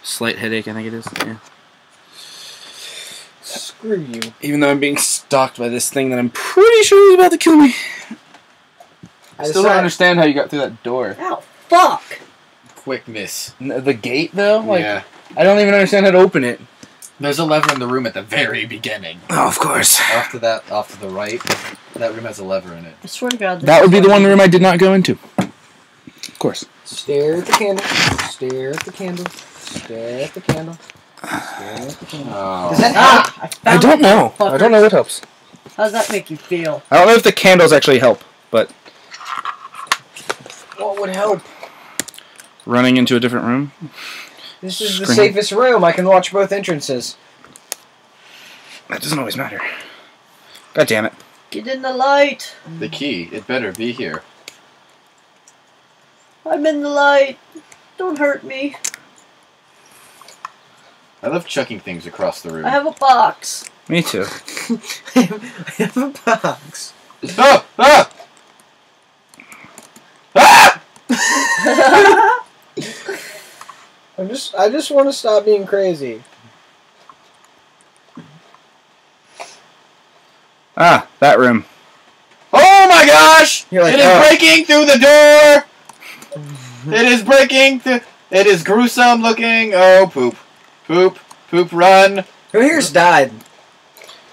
Slight headache, I think it is. Yeah. Screw you. Even though I'm being stalked by this thing that I'm pretty sure is about to kill me. I still decided... don't understand how you got through that door. Ow, fuck! Quick miss. The gate, though? Like, yeah. I don't even understand how to open it. There's a lever in the room at the very beginning. Oh, of course. Off to that, off to the right. That room has a lever in it. I swear to God. That would be the one room I did not go into. Of course. Stare at the candle. Stare at the candle. Stare at the candle. Stare at the candle. Oh. Does that help? Ah, I, I don't know. Fuckers. I don't know what helps. How does that make you feel? I don't know if the candles actually help, but... What would help? Running into a different room? This is Scream. The safest room. I can watch both entrances. That doesn't always matter. God damn it. Get in the light. The key. It better be here. I'm in the light. Don't hurt me. I love chucking things across the room. I have a box. Me too. I, have, I have a box. Oh! Ah! Ah! I'm just, I just want to stop being crazy. Ah, that room. Oh my gosh! You're like, it is oh. breaking through the door! It is breaking through... It is gruesome looking. Oh, poop. Poop, poop, run. Who here's died?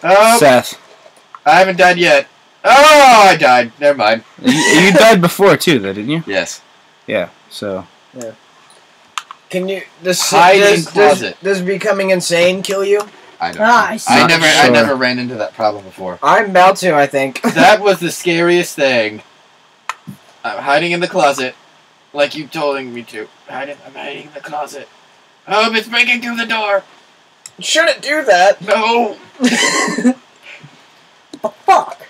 Oh, Seth. I haven't died yet. Oh, I died. Never mind. you, you died before too, though, didn't you? Yes. Yeah. So. Yeah. Can you? This hide does, in closet. Does, does becoming insane kill you? I don't. Ah, I, see. I never. Sure. I never ran into that problem before. I'm about to. I think. That was the scariest thing. I'm hiding in the closet, like you told me to. I'm hiding in the closet. Um, it's breaking through the door. Shouldn't do that. No. The fuck?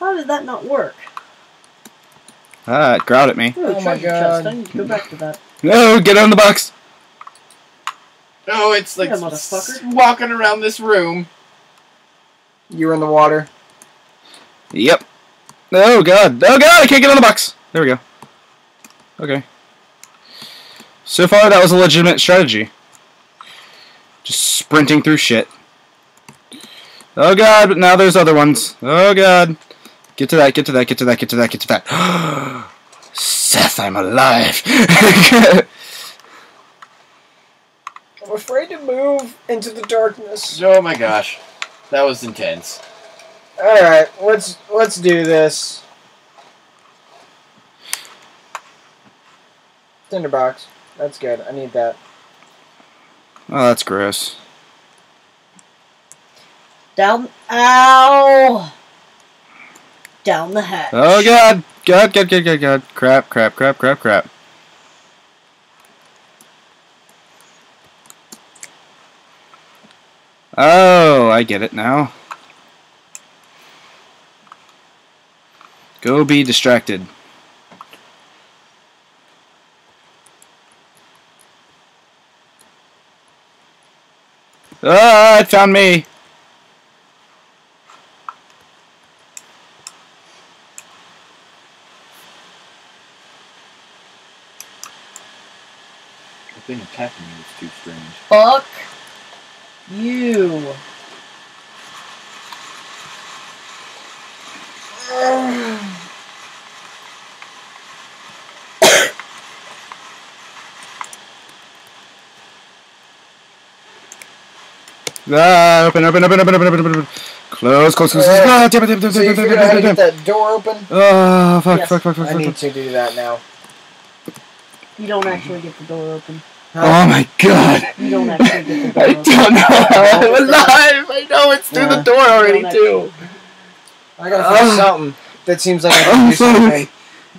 How did that not work? Ah, it growled at me. Oh, oh my god. Chest. I need to go back to that. No, get on the box. No, oh, it's like yeah, motherfucker. Walking around this room. You were in the water. Yep. Oh god. Oh god, I can't get on the box. There we go. Okay. So far, that was a legitimate strategy. Just sprinting through shit. Oh god, but now there's other ones. Oh god. Get to that, get to that, get to that, get to that, get to that. Seth, I'm alive! I'm afraid to move into the darkness. Oh my gosh. That was intense. Alright, let's, let's do this. Tinderbox. That's good. I need that. Oh, that's gross. Down. Ow! Down the hatch. Oh, God. God, God, God, God, God. Crap, crap, crap, crap, crap. Oh, I get it now. Go be distracted. Ah, it found me. thing attacking me is too strange. Fuck you. Ah, open, open, open, open, open, open, open. Close, close, close. Right. Ah, damn it, damn it, damn it, damn it, damn it, damn it, damn it. Get that door open. Ah, fuck, yes. fuck, fuck, fuck, fuck. I need to do that now. You don't actually get the door open. Huh? Oh my god. You don't actually get the door open. I don't know how I'm alive. I know it's through yeah. the door already, too. I gotta find uh, something that seems like I can do something.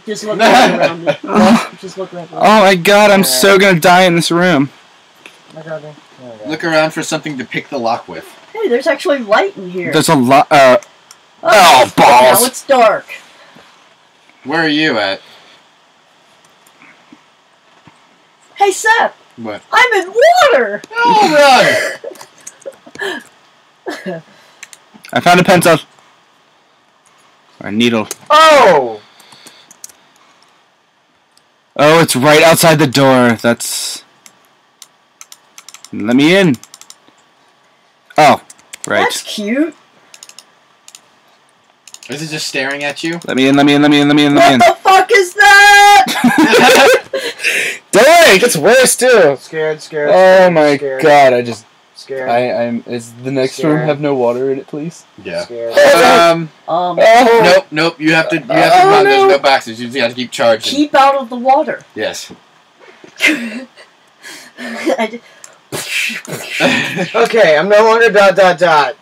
Just look right around me. Uh, Just look right around me. Oh my god, I'm yeah. so gonna die in this room. Look around me. Look around for something to pick the lock with. Hey, there's actually light in here. There's a lot. Uh, oh, oh, balls. Now it's dark. Where are you at? Hey, Seth. What? I'm in water. Oh, run. I found a pencil. Or a needle. Oh. Oh, it's right outside the door. That's... Let me in. Oh, right. That's cute. Is it just staring at you? Let me in, let me in, let me in, let me in, let me in. What the fuck is that? Dang, it's worse too. Scared, scared. Oh my scared. god, I just... Scared. I, I'm... Is the next scared. room have no water in it, please? Yeah. Scared. Um... um oh. Nope, nope, you have to, you have to oh, run. No. There's no boxes. You just have to keep charging. Keep out of the water. Yes. I just... Okay, I'm no longer dot dot dot.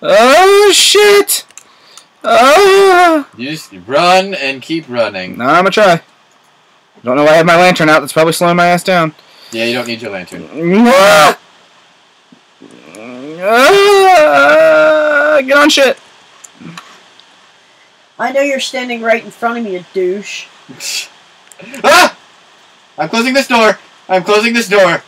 Oh shit! Oh! You just run and keep running. Nah, I'm gonna try. Don't know why I have my lantern out. That's probably slowing my ass down. Yeah, you don't need your lantern. Ah! Ah! Get on shit! I know you're standing right in front of me, you douche. Ah! I'm closing this door. I'm closing this door.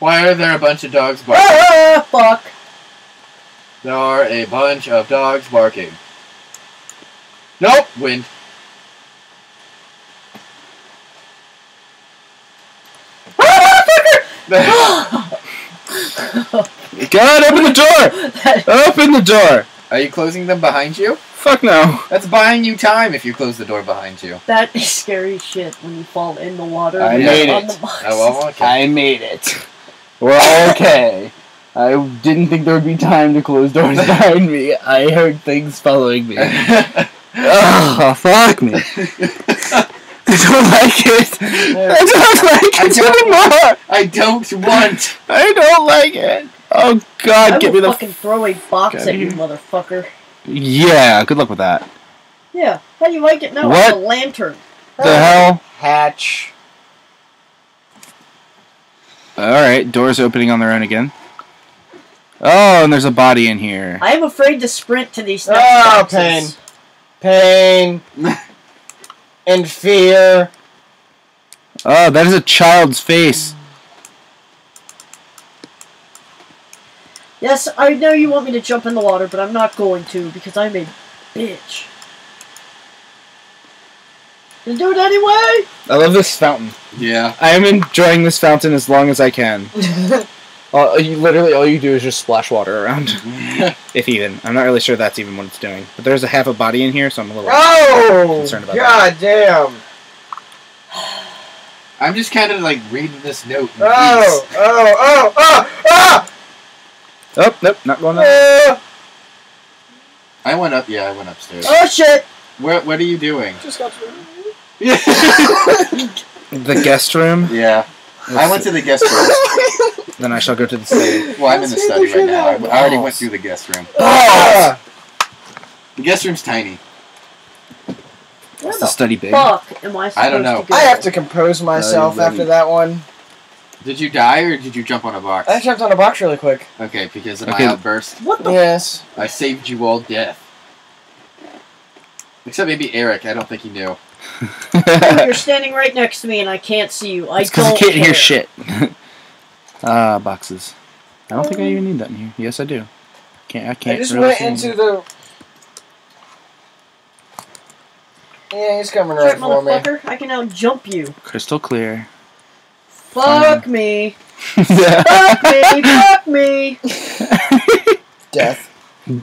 Why are there a bunch of dogs barking? Ah, fuck. There are a bunch of dogs barking. Nope. Wind. Ah, fucker! God, open the door! Open the door! Are you closing them behind you? Fuck no. That's buying you time if you close the door behind you. That is scary shit when you fall in the water. I made it. Oh, okay. I made it. We're okay. I didn't think there would be time to close doors behind me. I heard things following me. Oh, fuck me. I don't like it. I don't like it anymore. I don't want. I don't like it. Oh God! Get me the fucking throw a box at you, motherfucker. Yeah, good luck with that. Yeah, how do you like it now? What? With a lantern. The oh. hell? Hatch. All right, doors opening on their own again. Oh, and there's a body in here. I am afraid to sprint to these. Next oh, boxes. pain, pain, and fear. Oh, that is a child's face. Yes, I know you want me to jump in the water, but I'm not going to, because I'm a bitch. You do it anyway! I love this fountain. Yeah. I am enjoying this fountain as long as I can. uh, you, literally, all you do is just splash water around. If even. I'm not really sure that's even what it's doing. But there's a half a body in here, so I'm a little oh, concerned about God that. God damn! I'm just kind of, like, reading this note. Oh, oh, oh, oh, oh, oh! Oh, nope, not going up. Uh, I went up, yeah, I went upstairs. Oh, shit! What, what are you doing? Just got to the guest room? Yeah. Let's I went see. to the guest room. Then I shall go to the study. Well, I'm in the study right now. I, I already went through the guest room. Ah! The guest room's tiny. What's the, the study big? Fuck am I supposed I don't know. To go? I have to compose myself uh, after that one. Did you die, or did you jump on a box? I jumped on a box really quick. Okay, because of okay. my outburst. What the? Yes. I saved you all death. Except maybe Eric. I don't think he knew. Oh, you're standing right next to me, and I can't see you. I don't I can't care. hear shit. Ah, uh, boxes. I don't um, think I even need that in here. Yes, I do. Can't I can't. I just really went into the... Yeah, he's coming right for me. I can now jump you. Crystal clear. Fuck um. me. Fuck me. Fuck me. Death.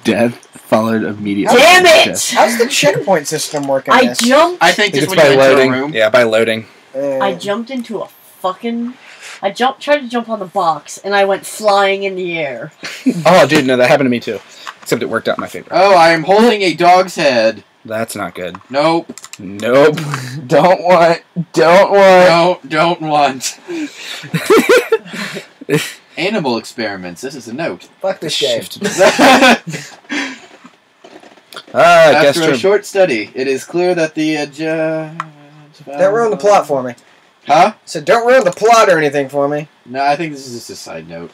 Death followed immediately. Damn it! Death. How's the checkpoint system working? I this? jumped. I think, I think it's by loading. Room. Yeah, by loading. Uh. I jumped into a fucking. I jumped. Tried to jump on the box, and I went flying in the air. Oh, dude, no, that happened to me too. Except it worked out in my favor. Oh, I am holding a dog's head. That's not good. Nope. Nope. Don't want. Don't want. Don't, don't want. Animal experiments. This is a note. Fuck this game. uh, After a short study, it is clear that the... Uh, don't ruin the plot for me. Huh? So don't ruin the plot or anything for me. No, I think this is just a side note.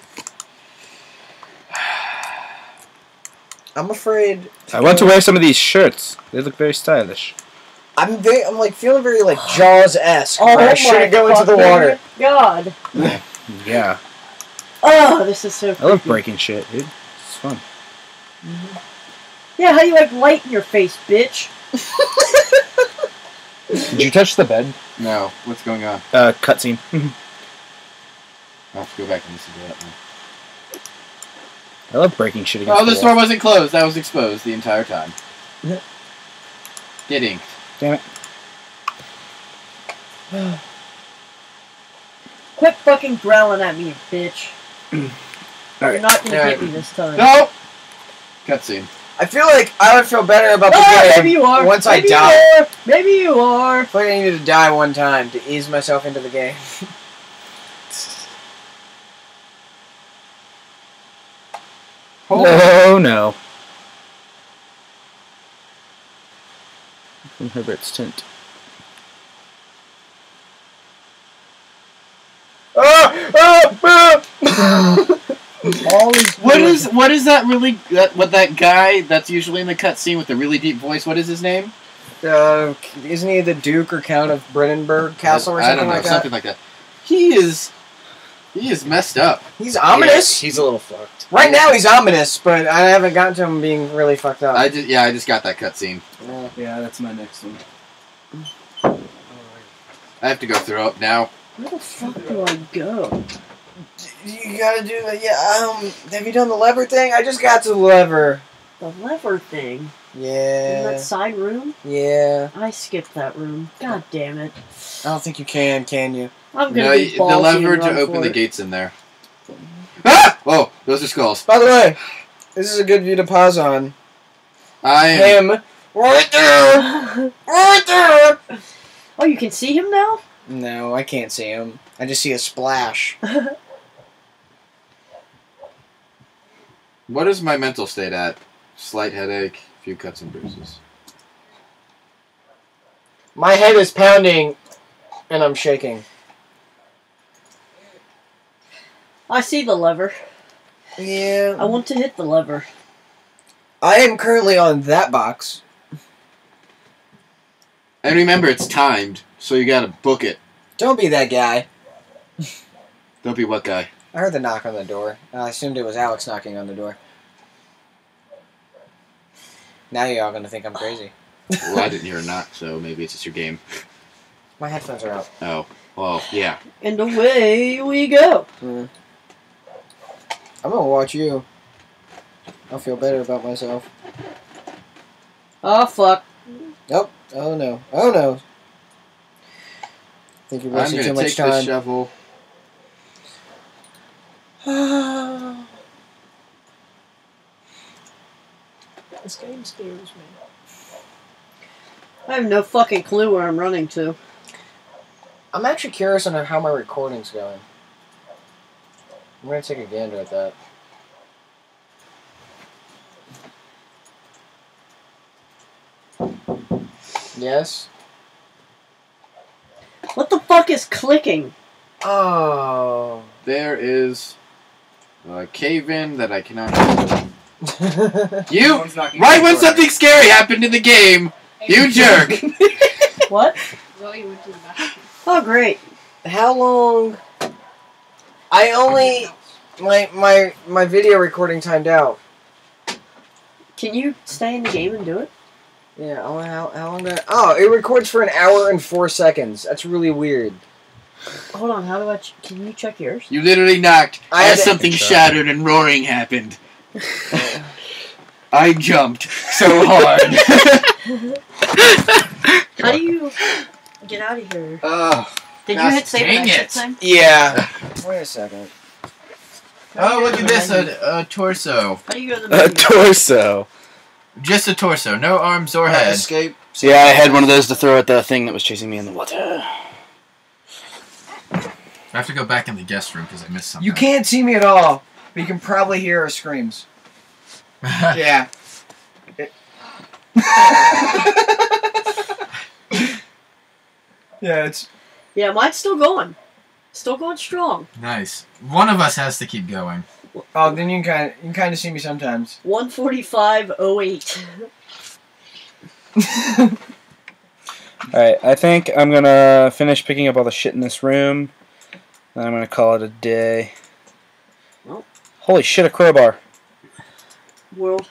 I'm afraid... I want to wear some of these shirts. They look very stylish. I'm very, I'm like feeling very like Jaws-esque. Oh, I shouldn't go into the water. God. Yeah. Oh, this is so freaky. I love breaking shit, dude. It's fun. Mm-hmm. Yeah, how do you like light in your face, bitch? Did you touch the bed? No. What's going on? Uh, cutscene. I'll have to go back and listen to that one. I love breaking shit against. Oh, the door wasn't closed. That was exposed the entire time. Yeah. Get inked. Damn it. Quit fucking growling at me, bitch. You're right. not gonna get right. me this time. No! Cutscene. I feel like I would feel better about the ah, game maybe you are. once maybe I die. You are. Maybe you are. I feel like I needed to die one time to ease myself into the game. Oh no, no. From Herbert's tent. Ah! Ah! Ah! What is what is that really? That, what that guy that's usually in the cutscene with the really deep voice? What is his name? Uh, isn't he the Duke or Count of Brennenberg Castle or something I don't know, like that? Something like that. He is. He is messed up. He's ominous. Yeah, he's a little fucked. Right now he's ominous, but I haven't gotten to him being really fucked up. I just, yeah, I just got that cutscene. Yeah. Yeah, that's my next one. I have to go throw up now. Where the fuck do I go? You gotta do the, yeah, um, have you done the lever thing? I just got to the lever. The lever thing? Yeah. In that side room? Yeah. I skipped that room. God damn it. I don't think you can, can you? I'm gonna no, be the lever to open the gates in there. Ah! Whoa, those are skulls. By the way, this is a good view to pause on. I am him right there, right there. Oh, you can see him now? No, I can't see him. I just see a splash. What is my mental state at? Slight headache, few cuts and bruises. My head is pounding, and I'm shaking. I see the lever. Yeah. I want to hit the lever. I am currently on that box. And remember, it's timed, so you gotta book it. Don't be that guy. Don't be what guy? I heard the knock on the door. I assumed it was Alex knocking on the door. Now you're all gonna think I'm crazy. Well, I didn't hear a knock, so maybe it's just your game. My headphones are out. Oh. Well, yeah. And away we go. Mm. I'm gonna watch you. I'll feel better about myself. Oh, fuck. Nope. Oh, no. Oh, no. I think you're wasting too much time. I'm gonna take this shovel. This game scares me. I have no fucking clue where I'm running to. I'm actually curious on how my recording's going. I'm going to take a gander at that. Yes? What the fuck is clicking? Oh. There is a cave-in that I cannot... You! Right when something scary happened in the game, you jerk! What? Zoe went to the bathroom. Oh great! How long? I only my my my video recording timed out. Can you stay in the game and do it? Yeah, how, how long did I... Oh, it records for an hour and four seconds. That's really weird. Hold on, how do I... Ch can you check yours? You literally knocked I as something shattered and roaring happened. I jumped so hard. How do you get out of here? Uh, Did gosh, you hit save that time? Yeah. Wait a second. How oh, look at this. A, a torso. How do you go to the menu? A torso. Just a torso. No arms or head. Escape. So yeah, I had one of those to throw at the thing that was chasing me in the water. I have to go back in the guest room because I missed something. You can't see me at all, but you can probably hear our screams. Yeah. It... yeah, it's... Yeah, mine's still going. Still going strong. Nice. One of us has to keep going. Oh, then you can kind of, you can kind of see me sometimes. one forty-five oh eight. Alright, I think I'm going to finish picking up all the shit in this room. And I'm going to call it a day. Well, holy shit, a crowbar. World.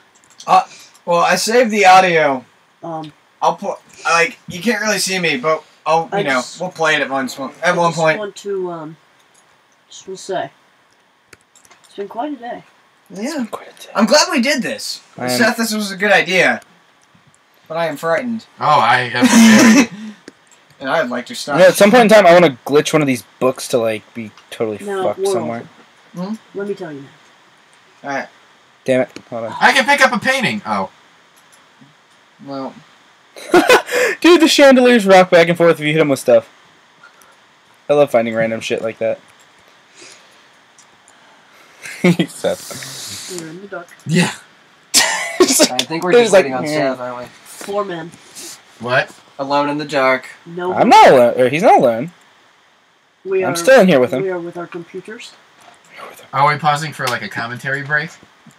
Uh, well, I saved the audio. Um, I'll put, like, you can't really see me, but I'll, you I know, just, we'll play it at one, at one point. I just want to, um, just want to say, it's been quite a day. Yeah. Quite a day. I'm glad we did this. Seth, this was a good idea, but I am frightened. Oh, I am very... And I'd like to stop. Yeah, at some point in time, I want to glitch one of these books to, like, be totally no, fucked somewhere. Hmm? Let me tell you now. Alright. Damn it. Hold on. I can pick up a painting. Oh. Well. Dude, the chandeliers rock back and forth if you hit them with stuff. I love finding random shit like that. Seth. We're in the dark. Yeah. Like, I think we're just waiting like, on Seth, aren't we? Four men. What? Alone in the dark. No. I'm not alone. Or he's not alone. We I'm are, still in here with him. We are with our computers. Are we pausing for like a commentary break?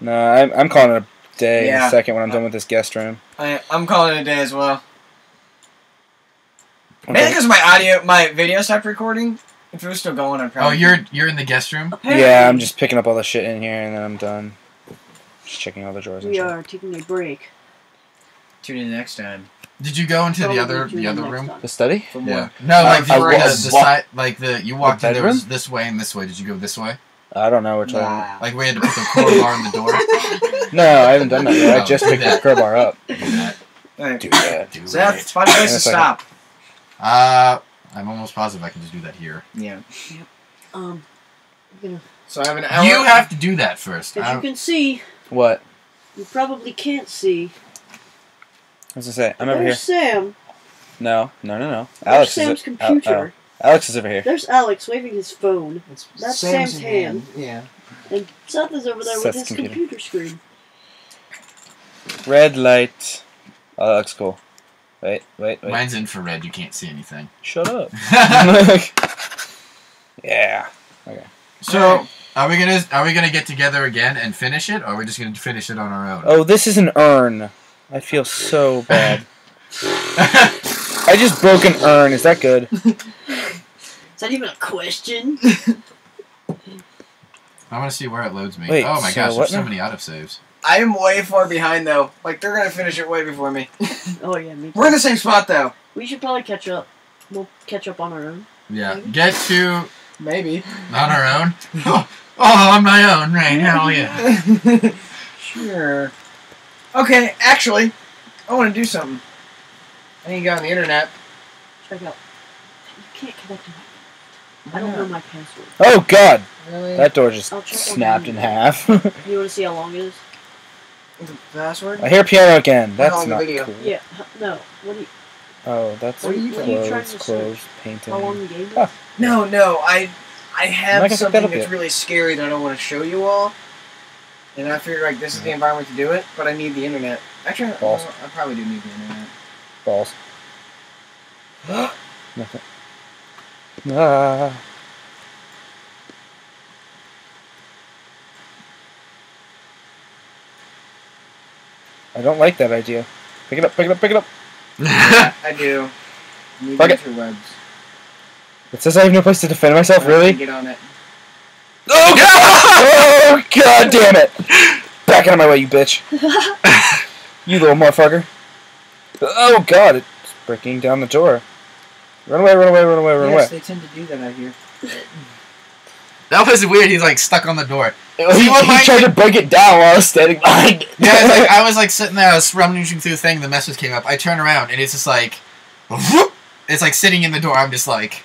No, I'm, I'm calling it a day yeah. in a second when I'm I, done with this guest room. I, I'm calling it a day as well. Okay. Mainly because my audio, my video stopped recording. If it was still going, I'd probably... Oh, you're, you're in the guest room? Apparently. Yeah, I'm just picking up all the shit in here, and then I'm done. Just checking all the drawers we and shit. We are taking a break. Tune in next time. Did you go into so the other the other room? Time. The study? For yeah. More. No, like, I, you were in the, the side... Like, the, you walked the in, there was this way and this way. Did you go this way? I don't know which one. Wow. Like, we had to put the crowbar in the door? No, I haven't done that yet. No, I just picked that. the crowbar up. Do that. Right. Do that. Do so that's find a place to stop. Uh, I'm almost positive I can just do that here. Yeah. Yep. Um, I'm gonna... So I have an hour. You have to do that first. As you can see... What? You probably can't see. I was going to say, I'm over here. There's Sam. No, no, no, no. Alex Sam's computer. Alex is over here. There's Alex waving his phone. That's, That's Sam's, Sam's hand. hand. Yeah. And Seth is over there Seth's with his computer. computer screen. Red light. Oh, that looks cool. Wait, wait, wait. Mine's infrared. You can't see anything. Shut up. Yeah. Okay. So, are we gonna are we gonna get together again and finish it, or are we just gonna finish it on our own? Oh, this is an urn. I feel so bad. I just broke an urn. Is that good? Is that even a question? I want to see where it loads me. Wait, oh my so gosh, there's now? so many autosaves. I am way far behind, though. Like, they're going to finish it way before me. Oh, yeah, me too. We're in the same spot, though. We should probably catch up. We'll catch up on our own. Yeah, maybe. Get to... Maybe. On our own? oh, oh, on my own, right? Hell yeah. Sure. Okay, actually, I want to do something. I need to go on the internet. Check out. Can't connect to my... I don't know my password. Oh god! Really? That door just snapped in half. You want to see how long it is? The password? I hear piano again. That's not video. cool. Yeah. No. What do you... Oh, that's what closed, are you trying to closed, painting. How long the game is? Ah. No, no. I I have something that's yet. really scary that I don't want to show you all. And I figured, like, this is the environment to do it, but I need the internet. Actually, Balls. I, I probably do need the internet. Balls. Nothing. Ah. I don't like that idea. Pick it up, pick it up, pick it up. I do. Need Fuck it. Webs. It says I have no place to defend myself, I really? Get on it. Oh, God! Oh, God damn it! Back out of my way, you bitch. You little motherfucker. Oh, God, it's breaking down the door. Run away, run away, run away, run yes, away. Yes, they tend to do that out here. That was weird. He's, like, stuck on the door. It was, he he tried to break it down while I was standing behind it. Yeah, it's like, I was, like, sitting there, I was rummaging through the thing, the message came up. I turn around, and it's just, like, whoop, it's, like, sitting in the door. I'm just, like...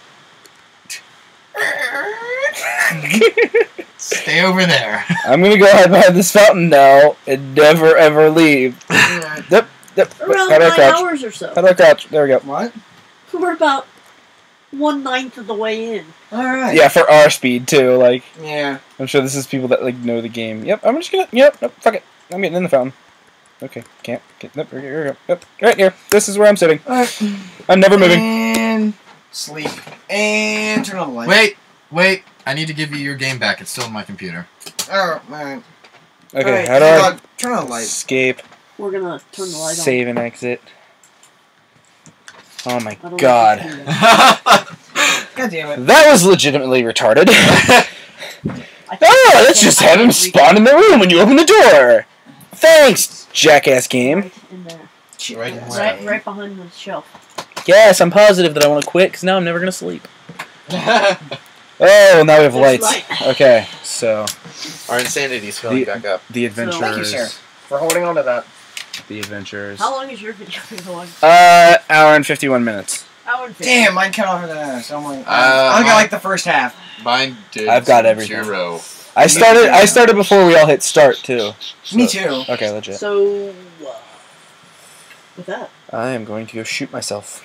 Stay over there. I'm gonna go hide behind this fountain now and never ever leave. Yeah. Yep, yep. Around nine hours or so. Hide our couch. There we go. What? We're about one ninth of the way in. All right. Yeah, for our speed too. Like. Yeah. I'm sure this is people that like know the game. Yep. I'm just gonna. Yep. Nope. Fuck it. I'm getting in the fountain. Okay. Can't. Get, nope. Here, here we go. Yep. Right here. This is where I'm sitting. All right. I'm never moving. And sleep. And turn on the light. Wait. Wait, I need to give you your game back. It's still in my computer. Oh, alright. Okay, all right. How do I turn on the light? Escape. We're gonna turn the light on. Save and exit. Oh my god. God damn it. That was legitimately retarded. Oh, let's just have him spawn in the room when you open the door. Thanks, jackass game. Right in there. Right, right, right behind the shelf. Yes, I'm positive that I want to quit because now I'm never gonna sleep. Oh, now we have There's lights. Light. Okay, so our insanity is filling back up. The adventures. So, thank you, sir, for holding on to that. The adventures. How long is your video going? Uh, hour and fifty-one minutes. Hour and fifty. Damn, mine cut off of that. So I'm like, uh, I only got like the first half. Mine did. I've got everything. Zero. I started. I started before we all hit start too. So. Me too. Okay, legit. So, uh, with that, I am going to go shoot myself.